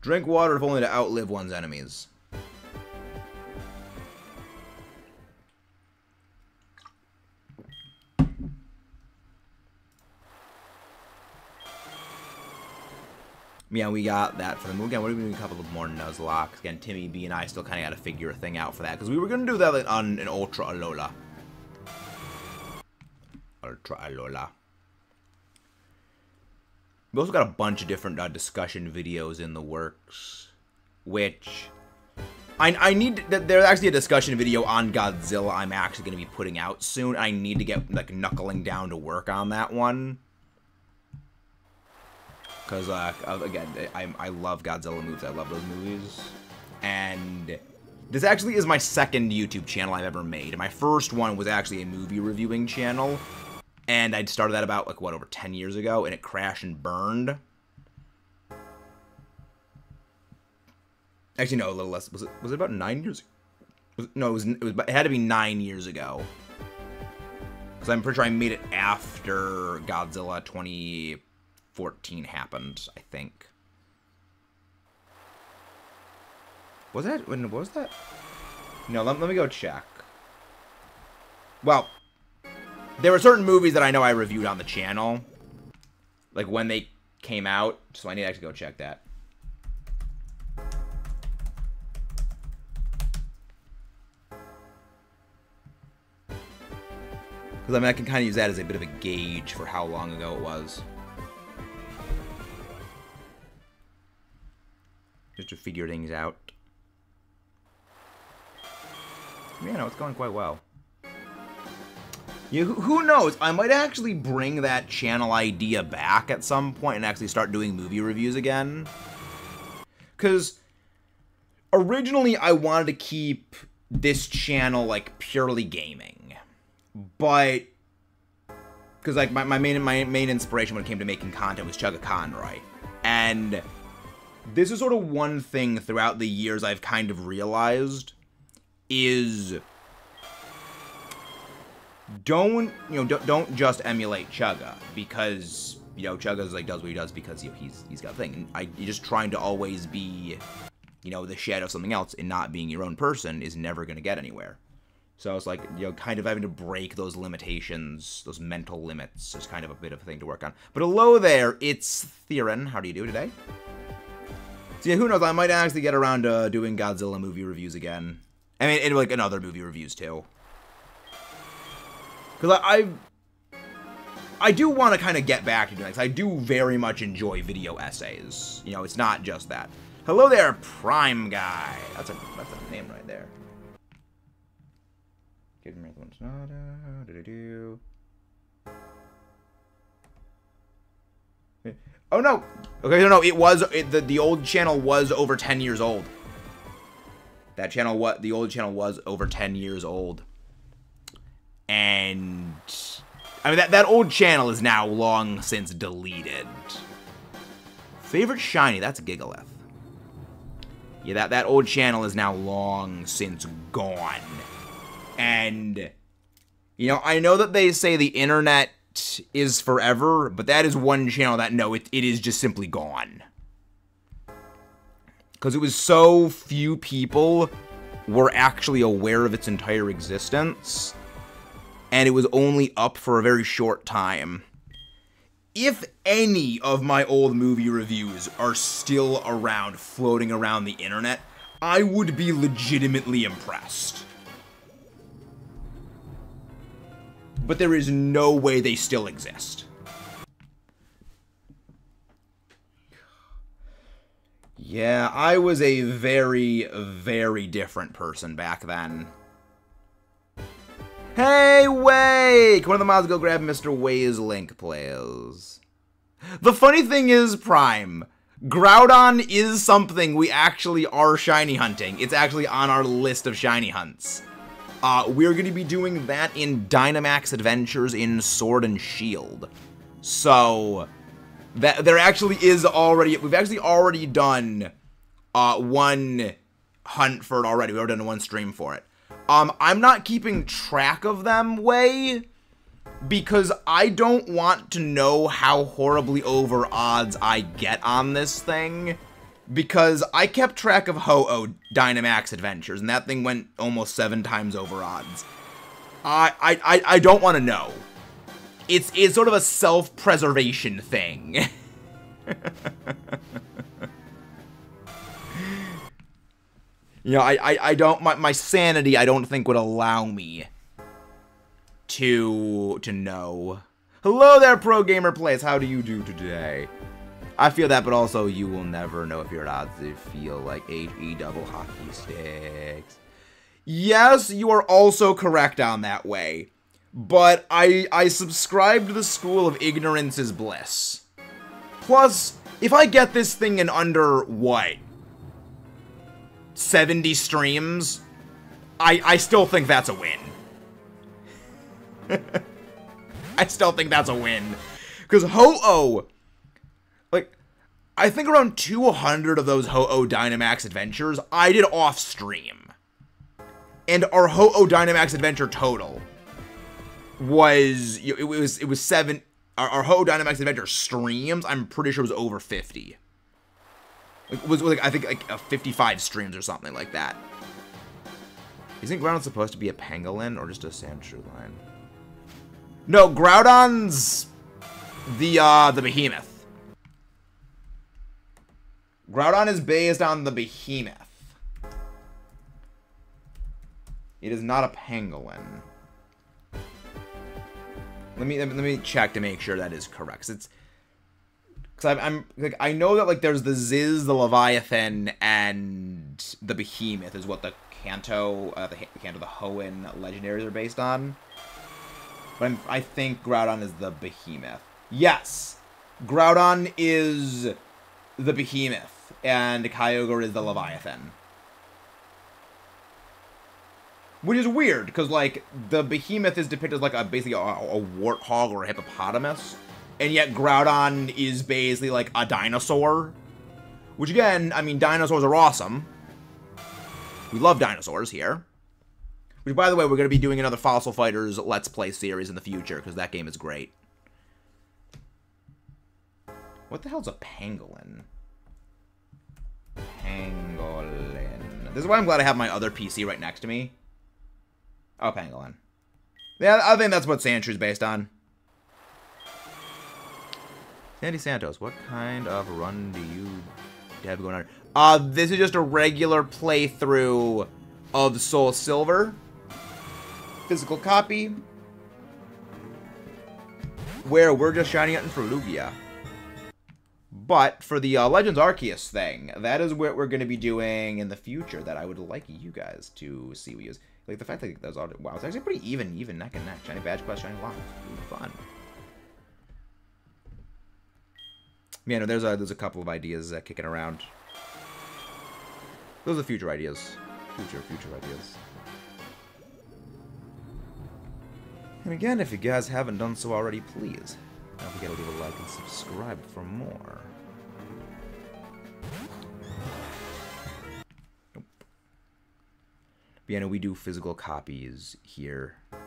Drink water if only to outlive one's enemies. Yeah, we got that for the Moon. Again, we're doing a couple of more Nuzlocke. Again, Timmy B and I still kind of got to figure a thing out for that, because we were going to do that on an Ultra Alola. We also got a bunch of different discussion videos in the works, which I need. There's actually a discussion video on Godzilla I'm actually going to be putting out soon. I need to get like knuckling down to work on that one. Because, again, I love Godzilla movies. I love those movies. And this actually is my second YouTube channel I've ever made. My first one was actually a movie reviewing channel. And I started that about, like, what, over 10 years ago? And it crashed and burned. Actually, no, a little less. Was it about 9 years? It had to be 9 years ago. Because I'm pretty sure I made it after Godzilla 2014 happened, I think. Was that? When was that? No, let me go check. Well, there were certain movies that I know I reviewed on the channel, like when they came out, so I need to actually go check that. Because I mean, I can kind of use that as a bit of a gauge for how long ago it was. Just to figure things out. Yeah, no, it's going quite well. Yeah, who knows? I might actually bring that channel idea back at some point and actually start doing movie reviews again. Because originally I wanted to keep this channel, like, purely gaming. But... because, like, my main inspiration when it came to making content was Chugga Conroy. And... this is sort of one thing throughout the years I've kind of realized is don't just emulate Chugga, because you know Chugga's like does what he does because you know, he's got a thing, and you're just trying to always be you know the shadow of something else and not being your own person is never gonna get anywhere. So it's like, you know, kind of having to break those limitations, those mental limits, is kind of a bit of a thing to work on. But hello there, it's Theron. How do you do today? So yeah, who knows, I might actually get around to doing Godzilla movie reviews again. I mean, and like in other movie reviews too. Because I do want to kind of get back to doing this. I do very much enjoy video essays. You know, it's not just that. Hello there, Prime Guy. That's a name right there. Give me the one's not out. Oh no! Okay, no, it was the old channel was over 10 years old. That channel, what the old channel was over 10 years old, and I mean that old channel is now long since deleted. Favorite shiny? That's Gigalith. Yeah, that old channel is now long since gone, and you know I know that they say the internet is forever, but that is one channel that no, it is just simply gone. Because it was so few people were actually aware of its entire existence, and it was only up for a very short time. If any of my old movie reviews are still around, floating around the internet, I would be legitimately impressed. But there is no way they still exist. Yeah, I was a very, very different person back then. Hey, Wake! One of the mods go grab Mr. Way's link, please. The funny thing is, Prime, Groudon is something we actually are shiny hunting. It's actually on our list of shiny hunts. We're going to be doing that in Dynamax Adventures in Sword and Shield. So... there actually is already, we've actually already done one hunt for it already. We've already done one stream for it. I'm not keeping track of them, Way, because I don't want to know how horribly over odds I get on this thing, because I kept track of Ho-Oh Dynamax Adventures, and that thing went almost 7 times over odds. I don't want to know. It's sort of a self-preservation thing. You know, I don't, my sanity, I don't think would allow me to know. Hello there, Pro Gamer Plays. How do you do today? I feel that, but also you will never know if you're at odds. They feel like HE double hockey sticks. Yes, you are also correct on that, Way. But I subscribe to the school of ignorance is bliss. Plus, if I get this thing in under, what, 70 streams, I still think that's a win. I still think that's a win. Because Ho-Oh, like, I think around 200 of those Ho-Oh Dynamax Adventures I did off stream. And our Ho-Oh Dynamax Adventure total was, it was 7, our Ho-Oh Dynamax Adventure streams, I'm pretty sure it was over 50. It was like, I think like 55 streams or something like that. Isn't Groudon supposed to be a pangolin or just a Sandshrew line? No, Groudon's the behemoth. Groudon is based on the behemoth. It is not a pangolin. Let me check to make sure that is correct. It's because I'm like, I know that like there's the Ziz, the Leviathan, and the Behemoth is what the Kanto, the Hoenn legendaries are based on. But I think Groudon is the Behemoth. Yes, Groudon is the Behemoth, and Kyogre is the Leviathan. Which is weird, because, like, the behemoth is depicted as, like, basically a warthog or a hippopotamus. And yet Groudon is basically, like, a dinosaur. Which, again, I mean, dinosaurs are awesome. We love dinosaurs here. Which, by the way, we're going to be doing another Fossil Fighters Let's Play series in the future, because that game is great. What the hell's a pangolin? Pangolin. This is why I'm glad I have my other PC right next to me. Oh, pangolin. Yeah, I think that's what Sandshrew's based on. Sandy Santos, what kind of run do you have going on? This is just a regular playthrough of the Soul Silver. Physical copy. Where we're just shining out for Lugia. But for the Legends Arceus thing, that is what we're going to be doing in the future that I would like you guys to see what use. Like the fact that that was all... Wow, it's actually pretty even neck and neck. Shiny Badge Quest, Shiny Lock. Fun. Yeah, no, there's a couple of ideas kicking around. Those are future ideas. Future ideas. And again, if you guys haven't done so already, please don't forget to leave a like and subscribe for more. Nope. But yeah, no, we do physical copies here. But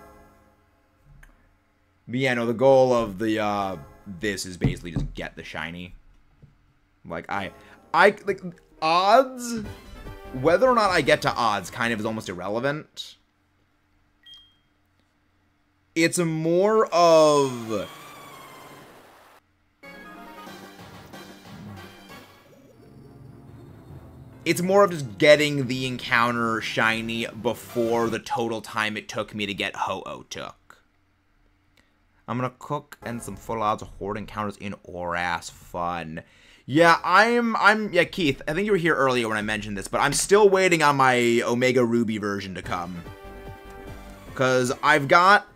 yeah, no, the goal of the this is basically just get the shiny. Like I like odds. Whether or not I get to odds kind of is almost irrelevant. It's more of just getting the encounter shiny before the total time it took me to get Ho-Oh took. I'm gonna cook and some full odds of horde encounters in Orass fun. Yeah, yeah, Keith, I think you were here earlier when I mentioned this, but I'm still waiting on my Omega Ruby version to come. Cause I've got,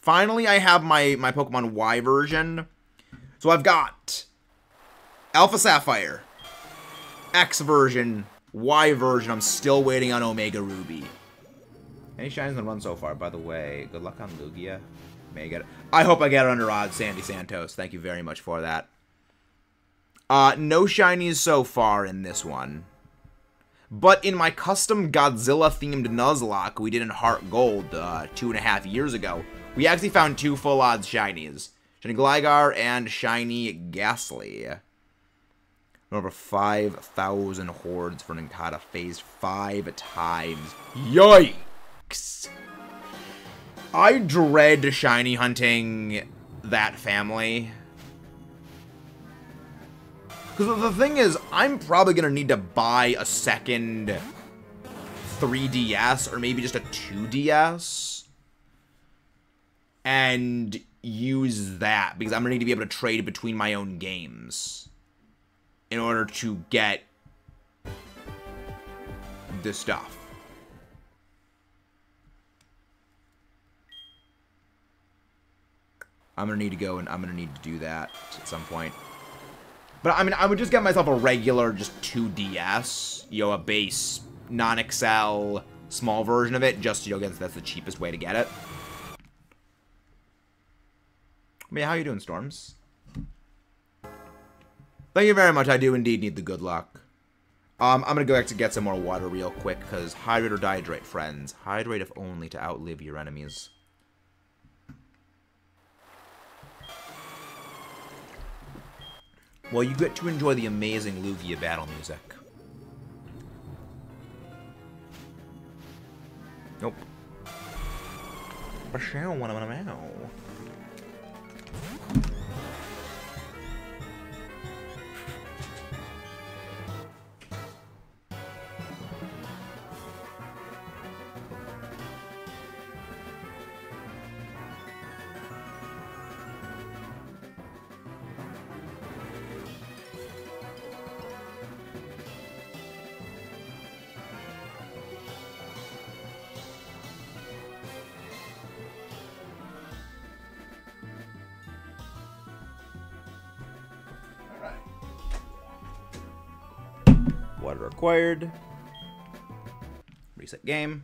finally I have my Pokemon Y version. So I've got Alpha Sapphire, X version, Y version. I'm still waiting on Omega Ruby. Any shines on run so far, by the way. Good luck on Lugia. May get it. I hope I get it under odds, Sandy Santos. Thank you very much for that. No shinies so far in this one. But in my custom Godzilla-themed Nuzlocke we did in Heart Gold 2.5 years ago, we actually found two full odds shinies. Shiny Gligar and Shiny Ghastly. Over 5,000 hordes for Ninkata phased 5 times. Yikes! I dread shiny hunting that family. Because the thing is, I'm probably going to need to buy a second 3DS or maybe just a 2DS. And use that because I'm going to need to be able to trade between my own games in order to get this stuff. I'm going to need to go and I'm going to need to do that at some point. But I mean, I would just get myself a regular just 2DS. You know, a base, non-XL, small version of it. Just, you know, again, that's the cheapest way to get it. I mean, how are you doing, Storms? Thank you very much. I do indeed need the good luck. I'm going to go back to get some more water real quick. Because hydrate or dihydrate, friends. Hydrate if only to outlive your enemies. Well, you get to enjoy the amazing Lugia battle music. Nope. Water required. Reset game.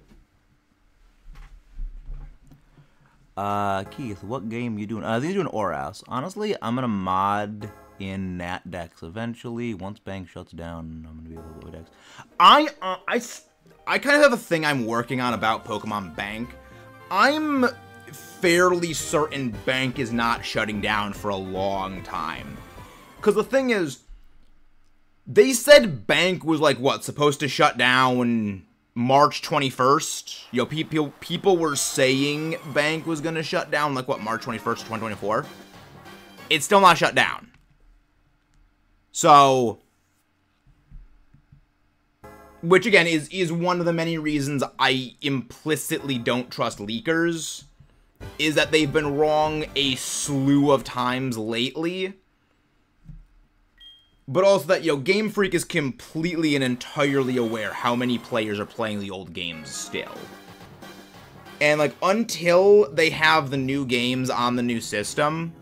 Keith, what game you doing? I think you're doing Orass. Honestly, I'm gonna mod in Nat Dex eventually. Once Bang shuts down, I'm gonna be able to go Dex. I kind of have a thing I'm working on about Pokemon Bank. I'm fairly certain Bank is not shutting down for a long time. Cause the thing is, they said Bank was, like, what, supposed to shut down March 21st? You know, people were saying Bank was going to shut down, like, what, March 21st, 2024? It's still not shut down. So, Which, again, is one of the many reasons I implicitly don't trust leakers, is that they've been wrong a slew of times lately. But also that, you know, Game Freak is completely and entirely aware how many players are playing the old games still. And, like, until they have the new games on the new system,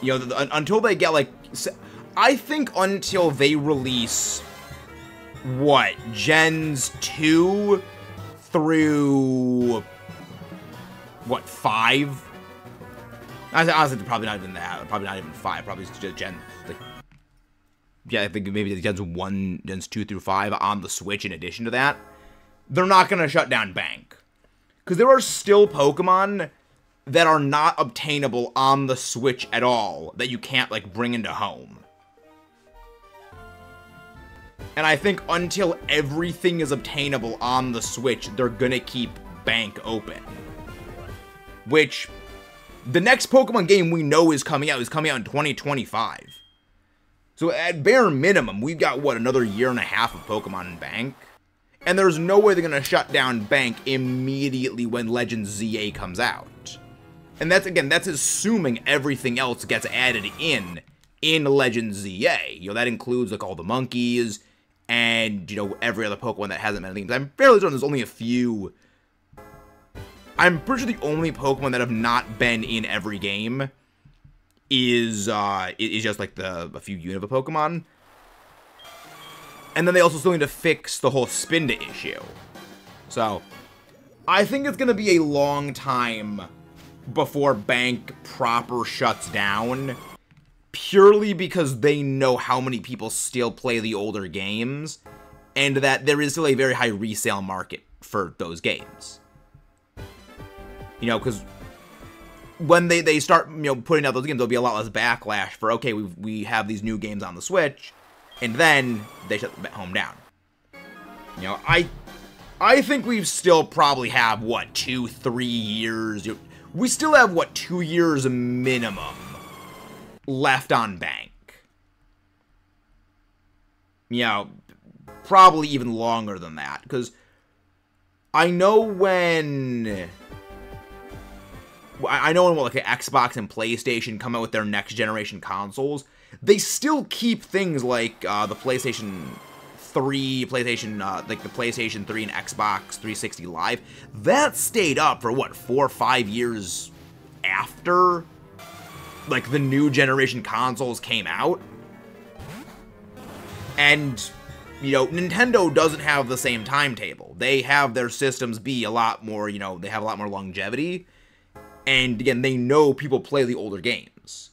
you know, until they get, like... I think until they release, what, Gens 2 through, what, 5? Honestly, probably not even that. Probably not even 5. Probably just Gen, like, yeah, I think maybe Gens 1, Gens 2 through 5 on the Switch in addition to that. They're not going to shut down Bank. Because there are still Pokemon that are not obtainable on the Switch at all, that you can't, like, bring into home. And I think until everything is obtainable on the Switch, they're gonna keep Bank open. Which, the next Pokemon game we know is coming out in 2025. So at bare minimum, we've got, what, another year and a half of Pokemon in Bank? And there's no way they're gonna shut down Bank immediately when Legends ZA comes out. And that's, again, that's assuming everything else gets added in Legends ZA. You know, that includes, like, all the monkeys and, you know, every other Pokemon that hasn't been in the games. I'm fairly certain there's only a few. I'm pretty sure the only Pokemon that have not been in every game is just, like, a few Unova Pokemon. And then they also still need to fix the whole Spinda issue. So, I think it's going to be a long time before Bank proper shuts down, purely because they know how many people still play the older games, and that there is still a very high resale market for those games. You know, because when they start, you know, putting out those games, there'll be a lot less backlash for, okay, we have these new games on the Switch, and then they shut the home down. You know, I think we still probably have, what, 2-3 years? We still have, what, 2 years minimum left on Bank. You know, probably even longer than that, because I know when... like, Xbox and PlayStation come out with their next-generation consoles, they still keep things like the PlayStation 3, like the PlayStation 3 and Xbox 360 Live. That stayed up for, what, 4 or 5 years after, like, the new generation consoles came out. And, you know, Nintendo doesn't have the same timetable. They have their systems be a lot more, you know, they have a lot more longevity. And, again, they know people play the older games.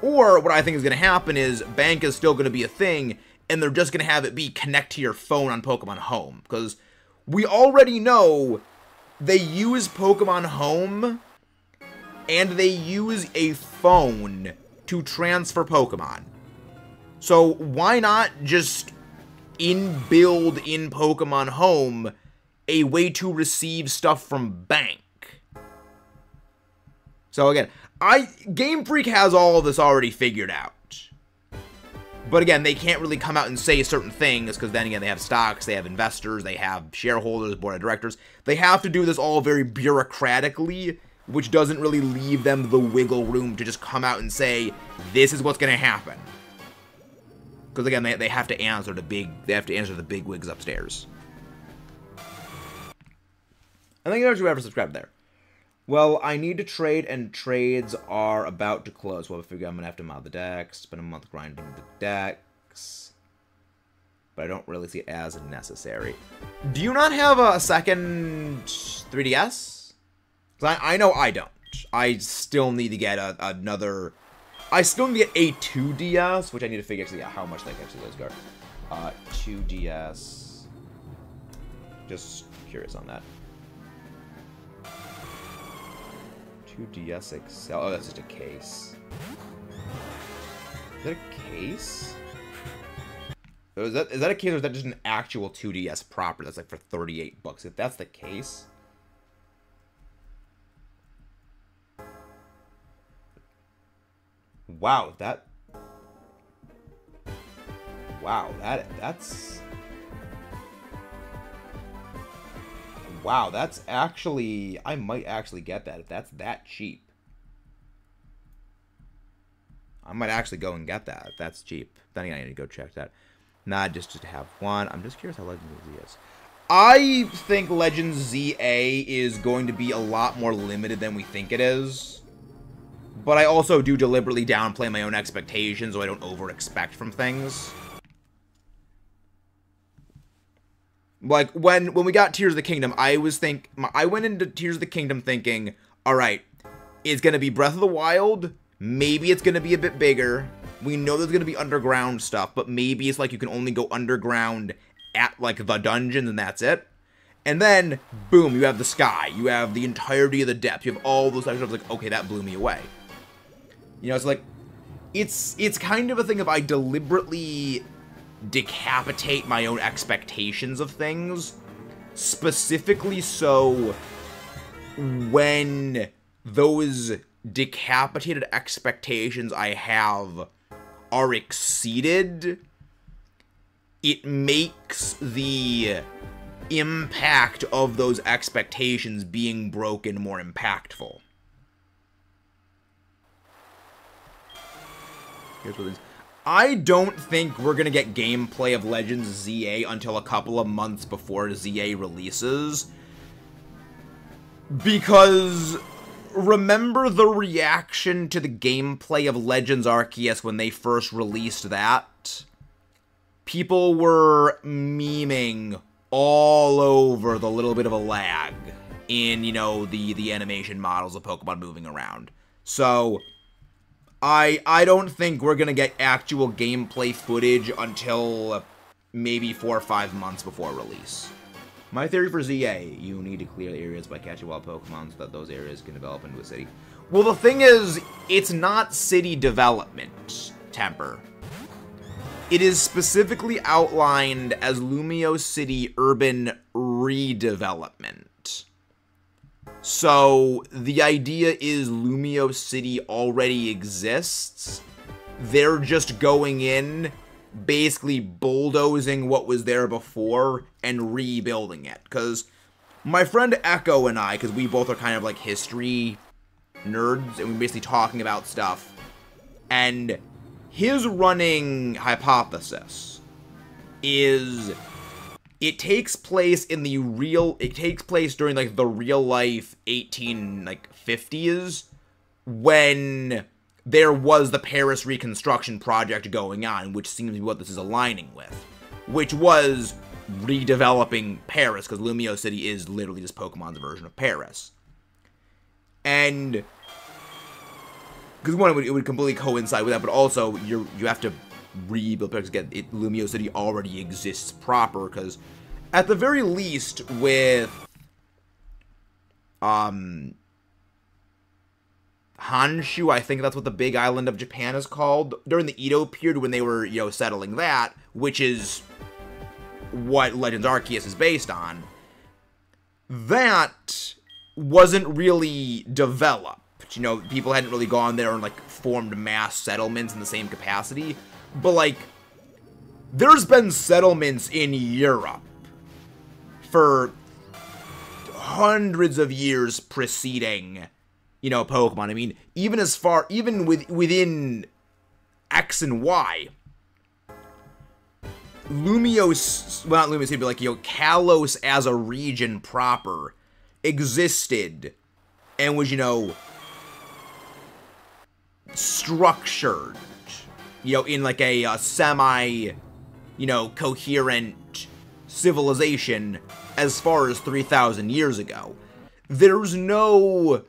Or, what I think is going to happen is, Bank is still going to be a thing, and they're just going to have it be connect to your phone on Pokemon Home. Because we already know they use Pokemon Home, and they use a phone to transfer Pokemon. So, why not just inbuild in Pokemon Home a way to receive stuff from Bank? So again, Game Freak has all of this already figured out. But again, they can't really come out and say certain things, because then again, they have stocks, they have investors, they have shareholders, board of directors. They have to do this all very bureaucratically, which doesn't really leave them the wiggle room to just come out and say, this is what's going to happen. Because again, they have to answer to the big wigs upstairs. I think that's whoever subscribed there. Well, I need to trade, and trades are about to close. Well, I figure I'm going to have to mod the decks, spend a month grinding the decks, but I don't really see it as necessary. Do you not have a second 3DS? Because I know I don't. I still need to get another... I still need to get a 2DS, which I need to figure out how much they can actually go. 2DS. Just curious on that. 2DS Excel. Oh, that's just a case. Is that a case? Is that a case, or is that just an actual 2DS proper that's like for 38 bucks? If that's the case. Wow, that... Wow, that's actually, I might actually get that if that's that cheap. I might actually go and get that if that's cheap. Then again, I need to go check that. Nah, just to have one. I'm just curious how Legends ZA is. I think Legends ZA is going to be a lot more limited than we think it is. But I also do deliberately downplay my own expectations so I don't over-expect from things. Like, when we got Tears of the Kingdom, I went into Tears of the Kingdom thinking, alright, it's gonna be Breath of the Wild, maybe it's gonna be a bit bigger, we know there's gonna be underground stuff, but maybe it's like you can only go underground at, like, the dungeons and that's it. And then, boom, you have the sky, you have the entirety of the depth, you have all those types of stuff, like, okay, that blew me away. You know, it's like, it's kind of a thing of I deliberately decapitate my own expectations of things, specifically so when those decapitated expectations I have are exceeded, it makes the impact of those expectations being broken more impactful. Here's what it is. I don't think we're going to get gameplay of Legends ZA until a couple of months before ZA releases. Because remember the reaction to the gameplay of Legends Arceus when they first released that? People were memeing all over the little bit of a lag in, you know, the animation models of Pokemon moving around. So I don't think we're going to get actual gameplay footage until maybe 4 or 5 months before release. My theory for ZA, you need to clear areas by catching wild Pokemon so that those areas can develop into a city. Well, the thing is, it's not city development, Temper. It is specifically outlined as Lumiose City urban redevelopment. So, the idea is Lumiose City already exists. They're just going in, basically bulldozing what was there before and rebuilding it. Because my friend Echo and I, because we both are kind of like history nerds, and we're basically talking about stuff. And his running hypothesis is, it takes place in the real, it takes place during, like, the real life 1850s when there was the Paris Reconstruction Project going on, which seems to be what this is aligning with, which was redeveloping Paris, because Lumiose City is literally just Pokemon's version of Paris. And because one, it would completely coincide with that, but also you have to rebuild because again, Lumiose City already exists proper, because at the very least with Honshu, I think that's what the big island of Japan is called, during the Edo period when they were, you know, settling that, which is what Legends Arceus is based on, that wasn't really developed. You know, people hadn't really gone there and like formed mass settlements in the same capacity. But, like, there's been settlements in Europe for hundreds of years preceding, you know, Pokemon. I mean, even as far, even within X and Y, Lumiose, well, not Lumiose, but, like, you know, Kalos as a region proper existed and was, you know, structured, you know, in like a semi, you know, coherent civilization as far as 3,000 years ago. There's no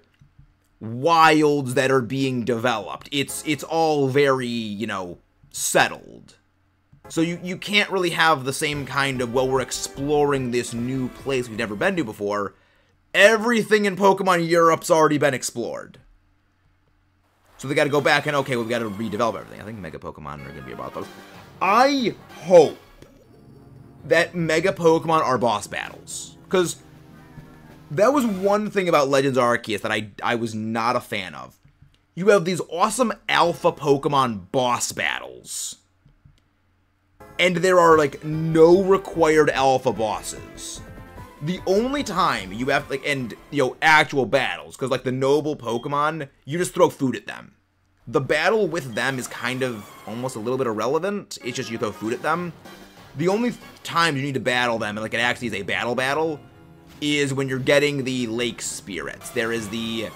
wilds that are being developed. It's all very, you know, settled. So you can't really have the same kind of, well, we're exploring this new place we've never been to before. Everything in Pokemon Europe's already been explored. So they got to go back and, okay, we've got to redevelop everything. I think Mega Pokemon are going to be about those. I hope that Mega Pokemon are boss battles. Because that was one thing about Legends Arceus that I was not a fan of. You have these awesome Alpha Pokemon boss battles. and there are, like, no required alpha bosses. The only time you have, like, and, you know, actual battles, because, like, the noble Pokemon, you just throw food at them. The battle with them is kind of almost a little bit irrelevant. It's just you throw food at them. The only time you need to battle them, and, like, it actually is a battle, is when you're getting the Lake Spirits. There is the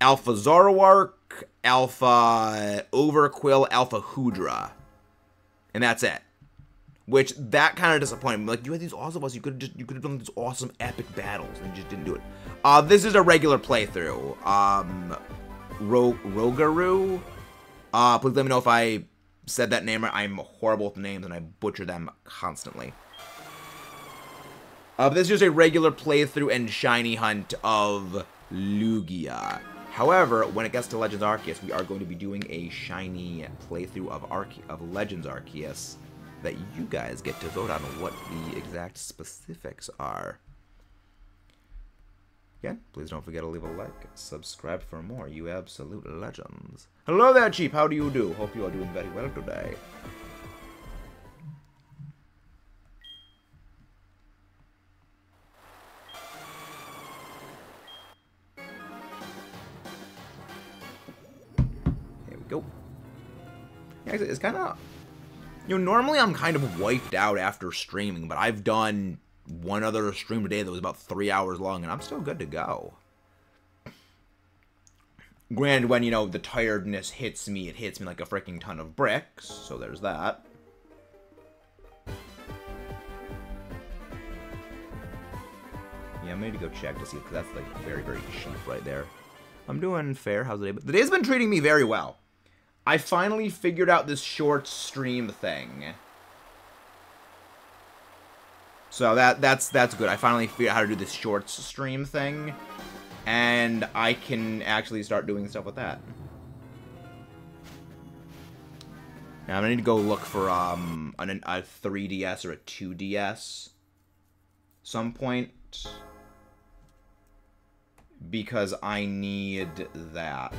Alpha Zoroark, Alpha Overquill, Alpha Hoodra. And that's it. Which, that kind of disappointed me. Like, you had these awesome bosses. You could have done these awesome epic battles, and you just didn't do it. This is a regular playthrough. Rogaru? Please let me know if I said that name right. I'm horrible with names, and I butcher them constantly. This is just a regular playthrough and shiny hunt of Lugia. However, when it gets to Legends Arceus, we are going to be doing a shiny playthrough of Legends Arceus that you guys get to vote on what the exact specifics are. Again, please don't forget to leave a like, subscribe for more, you absolute legends. Hello there, Cheap, how do you do? Hope you are doing very well today. Go. Yeah, it's kind of, you know, normally I'm kind of wiped out after streaming, but I've done one other stream today that was about 3 hours long, and I'm still good to go. Granted, when, you know, the tiredness hits me, it hits me like a freaking ton of bricks, so there's that. Yeah, I'm going to go check to see, because that's, like, very, very cheap right there. I'm doing fair. How's the day? But the day's been treating me very well. I finally figured out this short stream thing. So that's good. I finally figured out how to do this short stream thing. And I can actually start doing stuff with that. Now I'm gonna need to go look for a 3DS or a 2DS some point. Because I need that.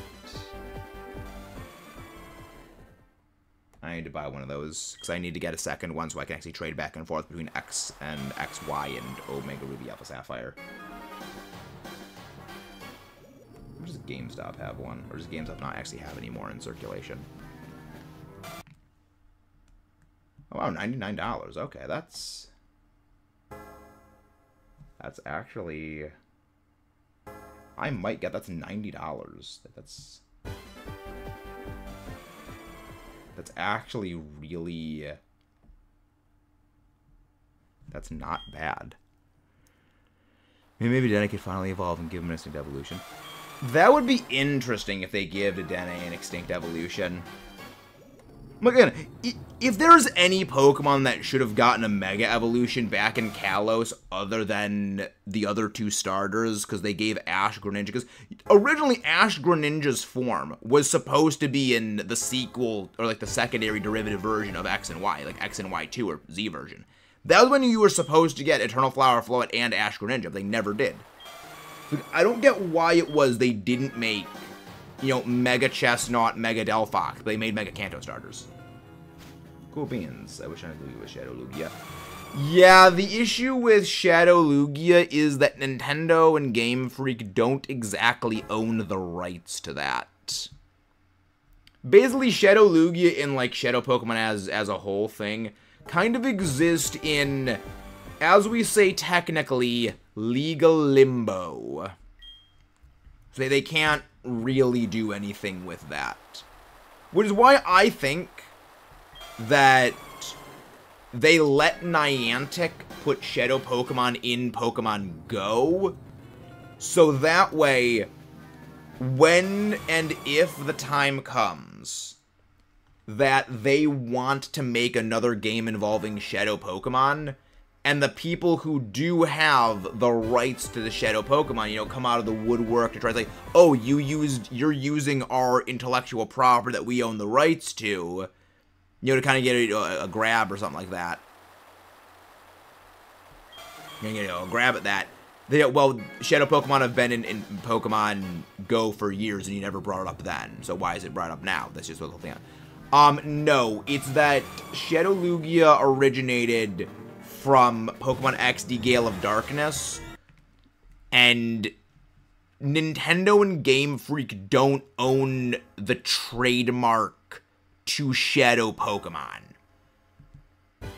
I need to buy one of those, because I need to get a second one so I can actually trade back and forth between X and XY and Omega Ruby, Alpha Sapphire. Or does GameStop have one? Or does GameStop not actually have any more in circulation? Oh, wow, $99. Okay, that's... that's actually... I might get, that's $90. That's actually really... that's not bad. Maybe Dedenne could finally evolve and give him an extinct evolution. That would be interesting if they give Dedenne an extinct evolution. Look at it. If there's any Pokemon that should have gotten a Mega Evolution back in Kalos other than the other two starters, because they gave Ash Greninja, because originally Ash Greninja's form was supposed to be in the sequel, or like the secondary derivative version of X and Y, like X and Y2 or Z version. That was when you were supposed to get Eternal Flower Flowet and Ash Greninja, but they never did. Like, I don't get why it was they didn't make, you know, Mega Chestnut, Mega Delphox, but they made Mega Kanto starters. Cool beans. I wish I knew you with Shadow Lugia. Yeah, the issue with Shadow Lugia is that Nintendo and Game Freak don't exactly own the rights to that. Basically, Shadow Lugia and, like, Shadow Pokemon as a whole thing kind of exist in, as we say technically, legal limbo. So they can't really do anything with that. Which is why I think that they let Niantic put Shadow Pokemon in Pokemon Go, so that way, when and if the time comes that they want to make another game involving Shadow Pokemon, and the people who do have the rights to the Shadow Pokemon, you know, come out of the woodwork to try to say, oh, you're using our intellectual property that we own the rights to, you know, to kind of get a grab or something like that. You know, a grab at that. They, well, Shadow Pokemon have been in Pokemon Go for years, and you never brought it up then. So why is it brought up now? That's just what the whole thing. No, it's that Shadow Lugia originated from Pokemon XD Gale of Darkness, and Nintendo and Game Freak don't own the trademark to Shadow Pokemon.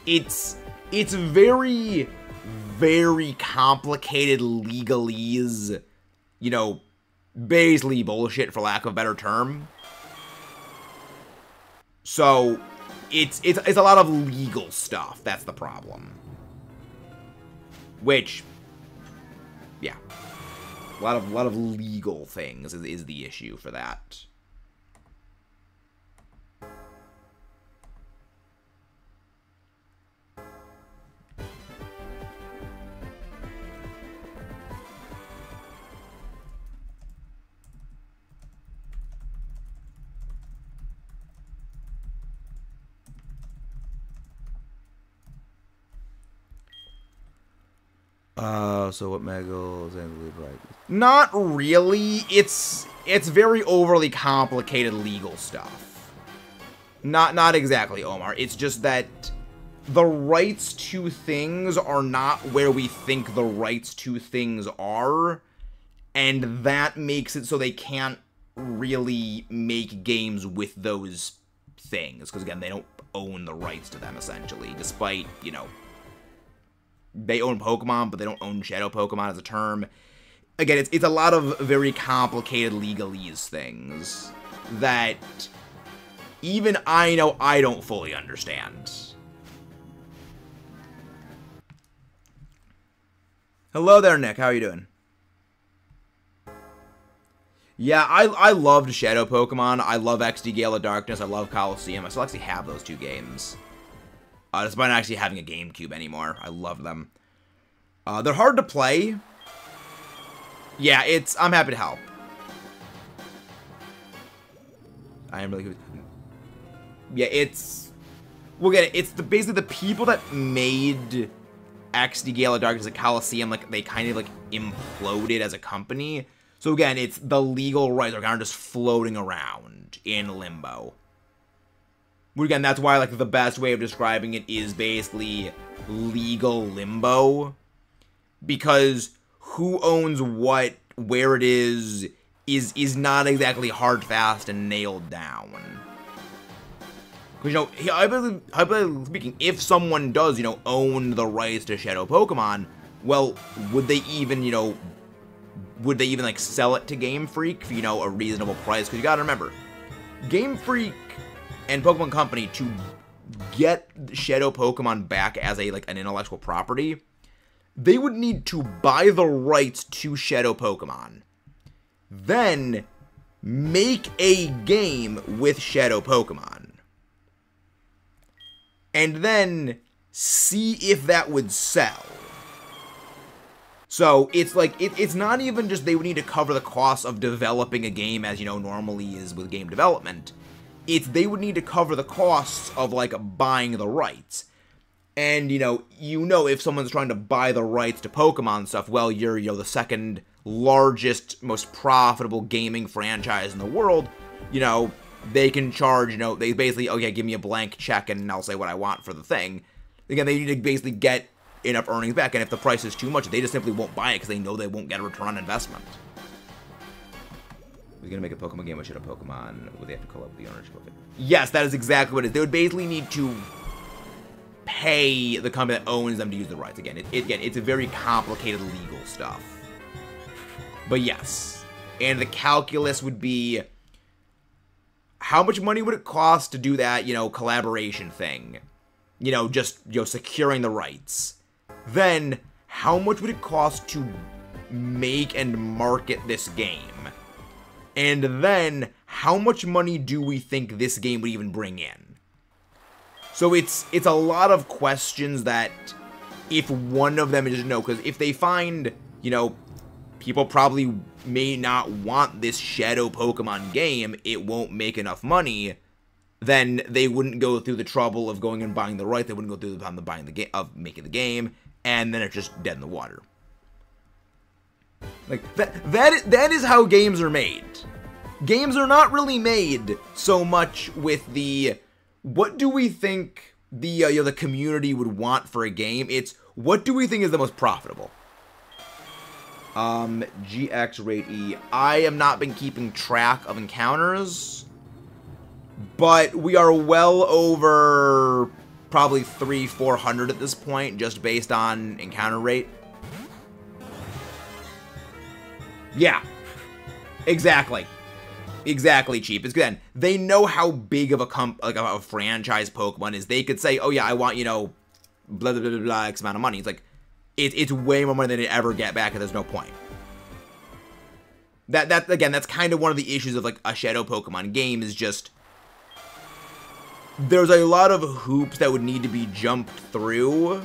It's very, very complicated legalese, you know, basically bullshit, for lack of a better term. So, it's a lot of legal stuff. That's the problem. Which, yeah, a lot of legal things is the issue for that. So what Megal is right? Not really. It's very overly complicated legal stuff. Not exactly, Omar. It's just that the rights to things are not where we think the rights to things are, and that makes it so they can't really make games with those things, because again, they don't own the rights to them essentially, despite, you know, they own Pokemon, but they don't own Shadow Pokemon as a term. Again, it's a lot of very complicated legalese things that even I know I don't fully understand. Hello there, Nick. How are you doing? Yeah, I loved Shadow Pokemon. I love XD Gale of Darkness. I love Colosseum. I still actually have those two games. Despite not actually having a GameCube anymore. I love them. They're hard to play. Yeah, I'm happy to help. I am really good. Yeah, we'll get it. It's basically the people that made XD Gale of Darkness at Coliseum, like, they kind of, like, imploded as a company. So again, it's the legal rights are kind of just floating around in limbo. But again, that's why, like, the best way of describing it is basically legal limbo. Because who owns what, where it is not exactly hard, fast, and nailed down. Because, you know, hypothetically speaking, if someone does, you know, own the rights to Shadow Pokemon, well, would they even, you know, would they even, like, sell it to Game Freak for, you know, a reasonable price? Because you gotta remember, Game Freak and Pokemon Company, to get Shadow Pokemon back as a, like, an intellectual property, they would need to buy the rights to Shadow Pokemon, then make a game with Shadow Pokemon, and then see if that would sell. So it's like, it's not even just they would need to cover the cost of developing a game as, you know, normally is with game development. It's they would need to cover the costs of, like, buying the rights. And, you know, if someone's trying to buy the rights to Pokemon stuff, well, you're, you know, the second largest, most profitable gaming franchise in the world. You know, they can charge, you know, they basically, okay, give me a blank check and I'll say what I want for the thing. Again, they need to basically get enough earnings back, and if the price is too much, they just simply won't buy it because they know they won't get a return on investment. We're gonna make a Pokemon game with Shadow Pokemon. Would they have to call up the ownership of it? Yes, that is exactly what it is. They would basically need to pay the company that owns them to use the rights. Again, it's a very complicated legal stuff. But yes, and the calculus would be how much money would it cost to do that, you know, collaboration thing, you know, just, you know, securing the rights. Then how much would it cost to make and market this game? And then, how much money do we think this game would even bring in? So it's a lot of questions that, if one of them is just no, because if they find, you know, people probably may not want this Shadow Pokemon game, it won't make enough money, then they wouldn't go through the trouble of going and buying the right, they wouldn't go through the problem of buying the game, of making the game, and then it's just dead in the water. Like, that is how games are made. games are not really made so much with the what do we think the you know, the community would want for a game. It's what do we think is the most profitable. GX Raid E. I have not been keeping track of encounters, but we are well over probably 300-400 at this point, just based on encounter rate. Yeah, exactly. Exactly, cheap. It's good. They know how big of a like a franchise Pokemon is. They could say, oh yeah, I want, you know, blah, blah, blah, blah, blah, X amount of money. It's like, it's way more money than they ever get back, and there's no point. That again, that's kind of one of the issues of like a Shadow Pokemon game is just, there's a lot of hoops that would need to be jumped through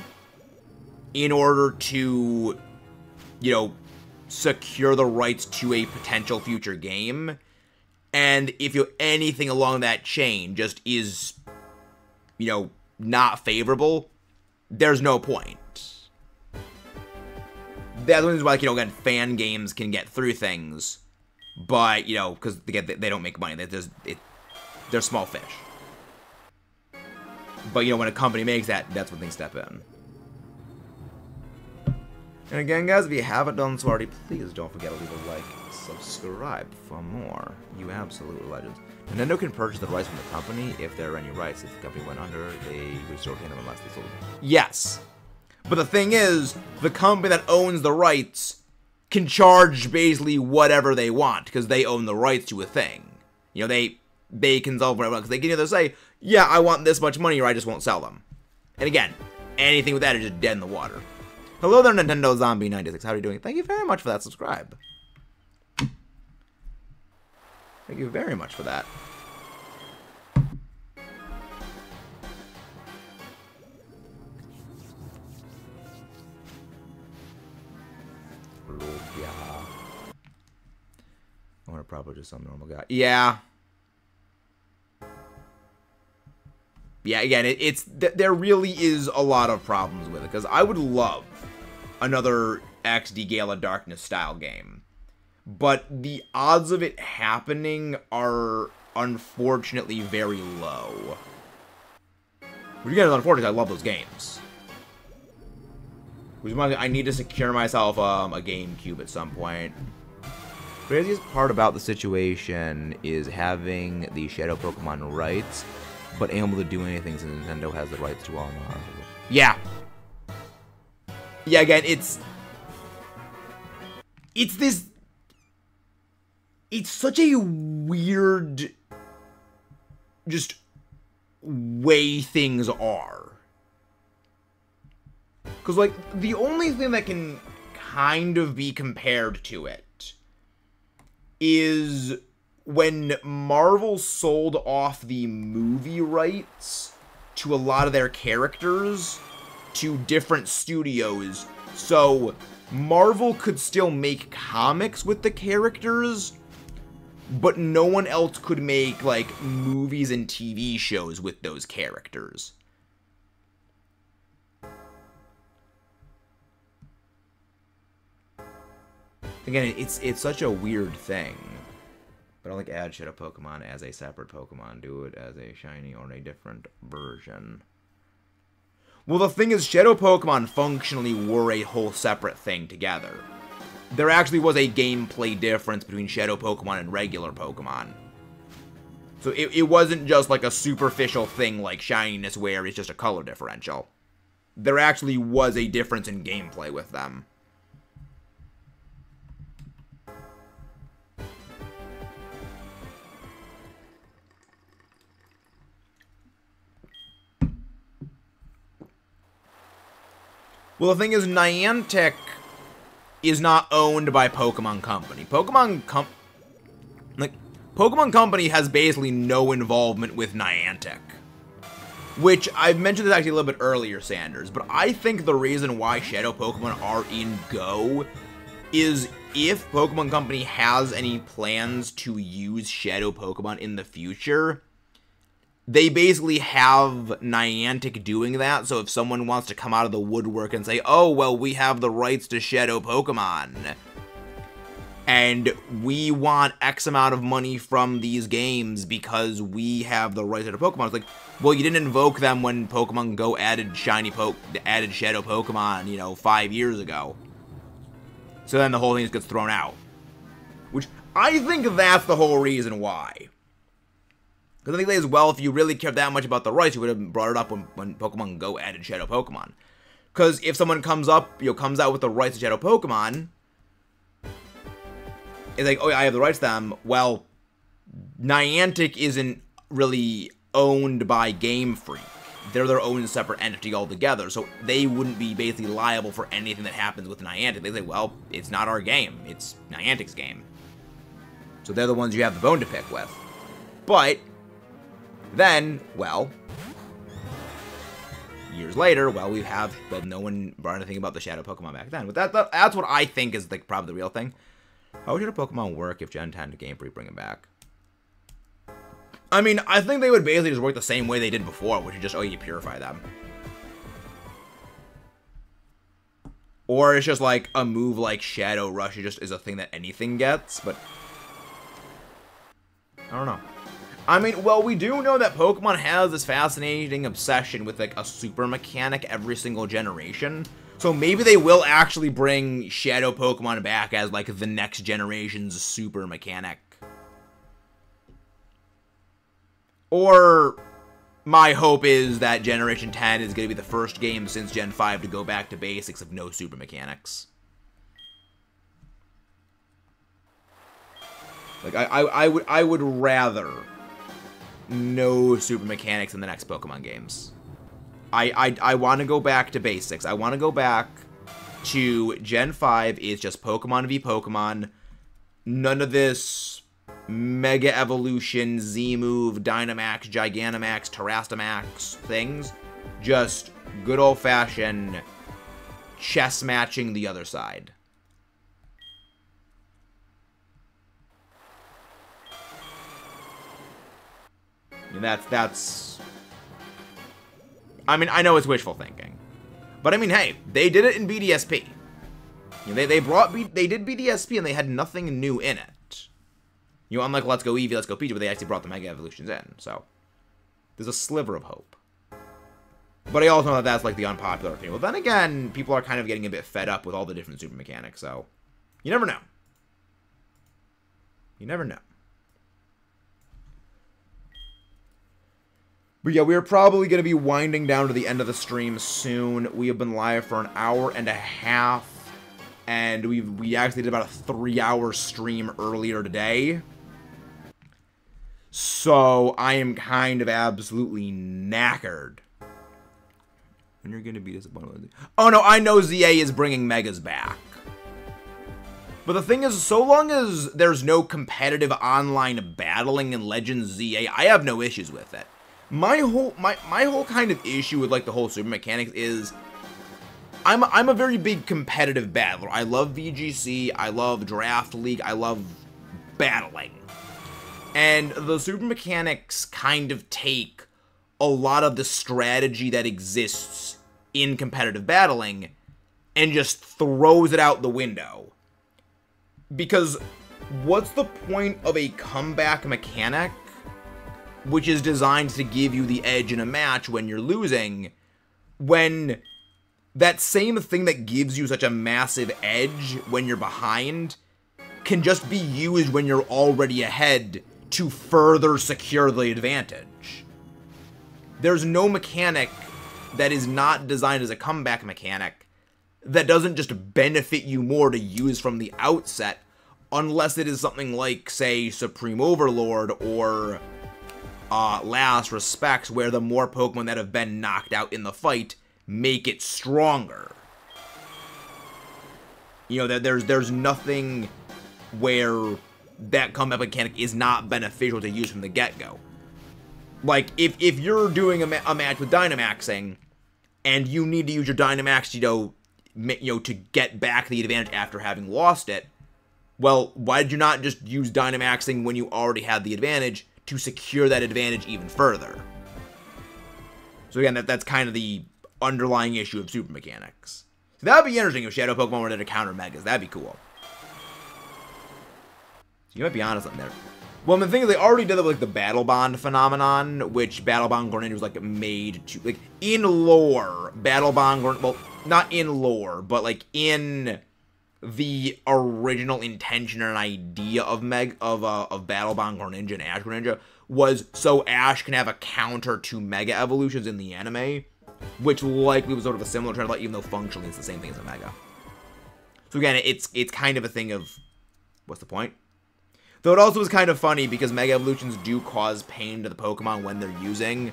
in order to, you know, secure the rights to a potential future game. And if you're anything along that chain just is, you know, not favorable, there's no point. That's one of the reasons why, like, you know, again, fan games can get through things, but, you know, because they don't make money. They're small fish. But, you know, when a company makes that, that's when things step in. And again, guys, if you haven't done so already, please don't forget to leave a like and subscribe for more. You absolute legends. Nintendo can purchase the rights from the company if there are any rights. If the company went under, they would still pay them unless they sold them. Yes. But the thing is, the company that owns the rights can charge basically whatever they want because they own the rights to a thing. You know, they can solve whatever, because they can either say, yeah, I want this much money, or I just won't sell them. And again, anything with that is just dead in the water. Hello there, Nintendo Zombie 96. How are you doing? Thank you very much for that subscribe. Thank you very much for that. Lugia. Or probably just some normal guy. Yeah. Yeah, again, there really is a lot of problems with it, because I would love another XD Gale of Darkness style game, but the odds of it happening are unfortunately very low. Which again is unfortunate, because I love those games. Which reminds me, I need to secure myself a GameCube at some point. Craziest part about the situation is having the Shadow Pokemon rights, but able to do anything since Nintendo has the rights to all knowledge. Yeah. Yeah, again, it's such a weird just way things are. Because, like, the only thing that can kind of be compared to it is when Marvel sold off the movie rights to a lot of their characters to different studios, so Marvel could still make comics with the characters, but no one else could make, like, movies and TV shows with those characters. Again, it's such a weird thing. I don't like add Shadow Pokemon as a separate Pokemon. Do it as a shiny or a different version. Well, the thing is, Shadow Pokemon functionally were a whole separate thing together. There actually was a gameplay difference between Shadow Pokemon and regular Pokemon. So it wasn't just like a superficial thing like shininess where it's just a color differential. There actually was a difference in gameplay with them. Well, the thing is, Niantic is not owned by Pokemon Company. Pokemon Company has basically no involvement with Niantic. Which, I've mentioned this actually a little bit earlier, Sanders, but I think the reason why Shadow Pokemon are in Go is if Pokemon Company has any plans to use Shadow Pokemon in the future, they basically have Niantic doing that, so if someone wants to come out of the woodwork and say, oh, well, we have the rights to Shadow Pokemon, and we want X amount of money from these games because we have the rights to the Pokemon. It's like, well, you didn't invoke them when Pokemon Go added added Shadow Pokemon, you know, 5 years ago. So then the whole thing just gets thrown out. Which, I think that's the whole reason why. Because I think that as well, if you really cared that much about the rights, you would have brought it up when Pokemon Go added Shadow Pokemon. Because if someone comes up, you know, comes out with the rights to Shadow Pokemon, it's like, oh yeah, I have the rights to them. Well, Niantic isn't really owned by Game Freak. They're their own separate entity altogether, so they wouldn't be basically liable for anything that happens with Niantic. They say, well, it's not our game, it's Niantic's game. So they're the ones you have the bone to pick with. But then, well, years later, well, we have, well, no one brought anything about the Shadow Pokemon back then. But that's what I think is like probably the real thing. How would Shadow Pokemon work if Gen 10 to Game Freak bring them back? I mean, I think they would basically just work the same way they did before, which is just, oh, you purify them. Or it's just like a move like Shadow Rush, it just is a thing that anything gets, but I don't know. I mean, well, we do know that Pokemon has this fascinating obsession with, like, a super mechanic every single generation. So maybe they will actually bring Shadow Pokemon back as, like, the next generation's super mechanic. Or my hope is that Generation 10 is going to be the first game since Gen 5 to go back to basics of no super mechanics. Like, I would rather no super mechanics in the next Pokemon games. I want to go back to basics. I want to go back to Gen 5 is just Pokemon v Pokemon. None of this Mega Evolution, Z-Move, Dynamax, Gigantamax, Terrastamax things. Just good old-fashioned chess matching the other side. And that's... I mean, I know it's wishful thinking. But I mean, hey, they did it in BDSP. You know, they did BDSP and they had nothing new in it. You know, unlike Let's Go Eevee, Let's Go Pidgey, but they actually brought the Mega Evolutions in, so there's a sliver of hope. But I also know that that's like the unpopular opinion. Well, then again, people are kind of getting a bit fed up with all the different super mechanics, so you never know. You never know. But yeah, we are probably going to be winding down to the end of the stream soon. We have been live for an hour and a half. And we actually did about a 3-hour stream earlier today. So I am kind of absolutely knackered. And you're going to be disappointed. Oh no, I know ZA is bringing Megas back. But the thing is, so long as there's no competitive online battling in Legends ZA, I have no issues with it. My whole kind of issue with, like, the whole super mechanics is I'm a very big competitive battler. I love VGC, I love Draft League, I love battling. And the super mechanics kind of take a lot of the strategy that exists in competitive battling and just throws it out the window. Because what's the point of a comeback mechanic which is designed to give you the edge in a match when you're losing, when that same thing that gives you such a massive edge when you're behind can just be used when you're already ahead to further secure the advantage? There's no mechanic that is not designed as a comeback mechanic that doesn't just benefit you more to use from the outset, unless it is something like, say, Supreme Overlord or Last Respects, where the more Pokemon that have been knocked out in the fight make it stronger. You know, there's nothing where that comeback mechanic is not beneficial to use from the get-go. Like, if you're doing a match with Dynamaxing, and you need to use your Dynamax, you know, to get back the advantage after having lost it, well, why did you not just use Dynamaxing when you already had the advantage to secure that advantage even further? So again, that's kind of the underlying issue of super mechanics. So that would be interesting if Shadow Pokemon were to counter Megas. That'd be cool. So you might be honest on there. Well, the thing is, they already did like the Battle Bond phenomenon, which Battle Bond Greninja was like made to, like, in lore, Battle Bond Greninja, well, not in lore, but like in the original intention and idea of Battle Bond Greninja and Ash Greninja was so Ash can have a counter to Mega Evolutions in the anime, which likely was sort of a similar trend, even though functionally it's the same thing as Omega. So again, it's kind of a thing of, what's the point? Though it also is kind of funny because Mega Evolutions do cause pain to the Pokemon when they're using.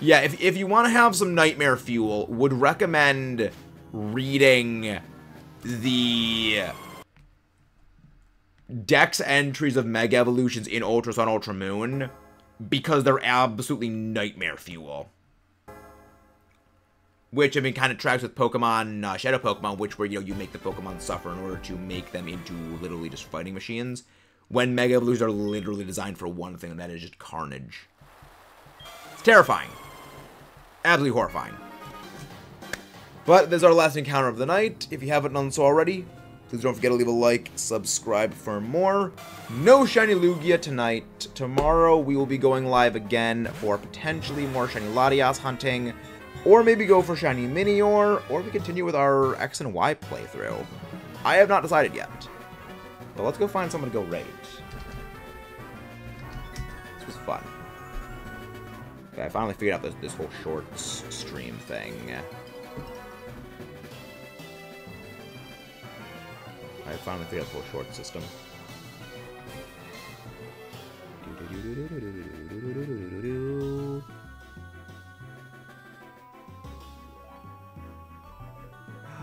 Yeah, if you want to have some nightmare fuel, would recommend reading the Dex entries of Mega Evolutions in Ultra Sun, Ultra Moon, because they're absolutely nightmare fuel. Which, I mean, kind of tracks with Pokemon, Shadow Pokemon, which where, you know, you make the Pokemon suffer in order to make them into literally just fighting machines. When Mega Evolutions are literally designed for one thing, and that is just carnage. It's terrifying. Absolutely horrifying. But there's our last encounter of the night. If you haven't done so already, please don't forget to leave a like, subscribe for more. No Shiny Lugia tonight. Tomorrow we will be going live again for potentially more Shiny Latias hunting, or maybe go for Shiny Minior, or we continue with our X and Y playthrough. I have not decided yet. But let's go find someone to go raid. This was fun. Okay, I finally figured out this whole shorts stream thing. I finally figured out the whole short system.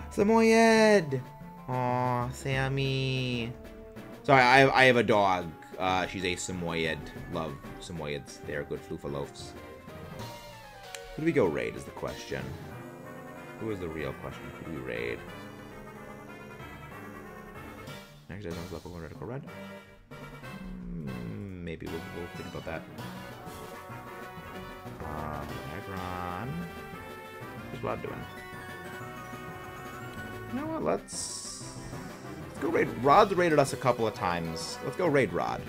Samoyed! Aw, Sammy. Sorry, I have a dog. She's a Samoyed. Love Samoyeds. They're good floofaloofs. Who do we go raid is the question. Who is the real question? Who do we raid? Next, I don't know if we're going to go red. Maybe we'll think about that. Aggron. What's Rob doing? You know what? Let's go raid. Rod's raided us a couple of times. Let's go raid Rod.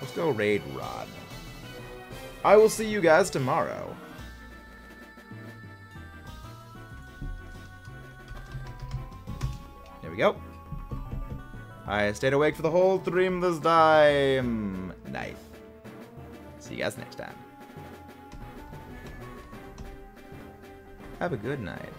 Let's go raid Rod. I will see you guys tomorrow. There we go. I stayed awake for the whole stream this time. Nice. See you guys next time. Have a good night.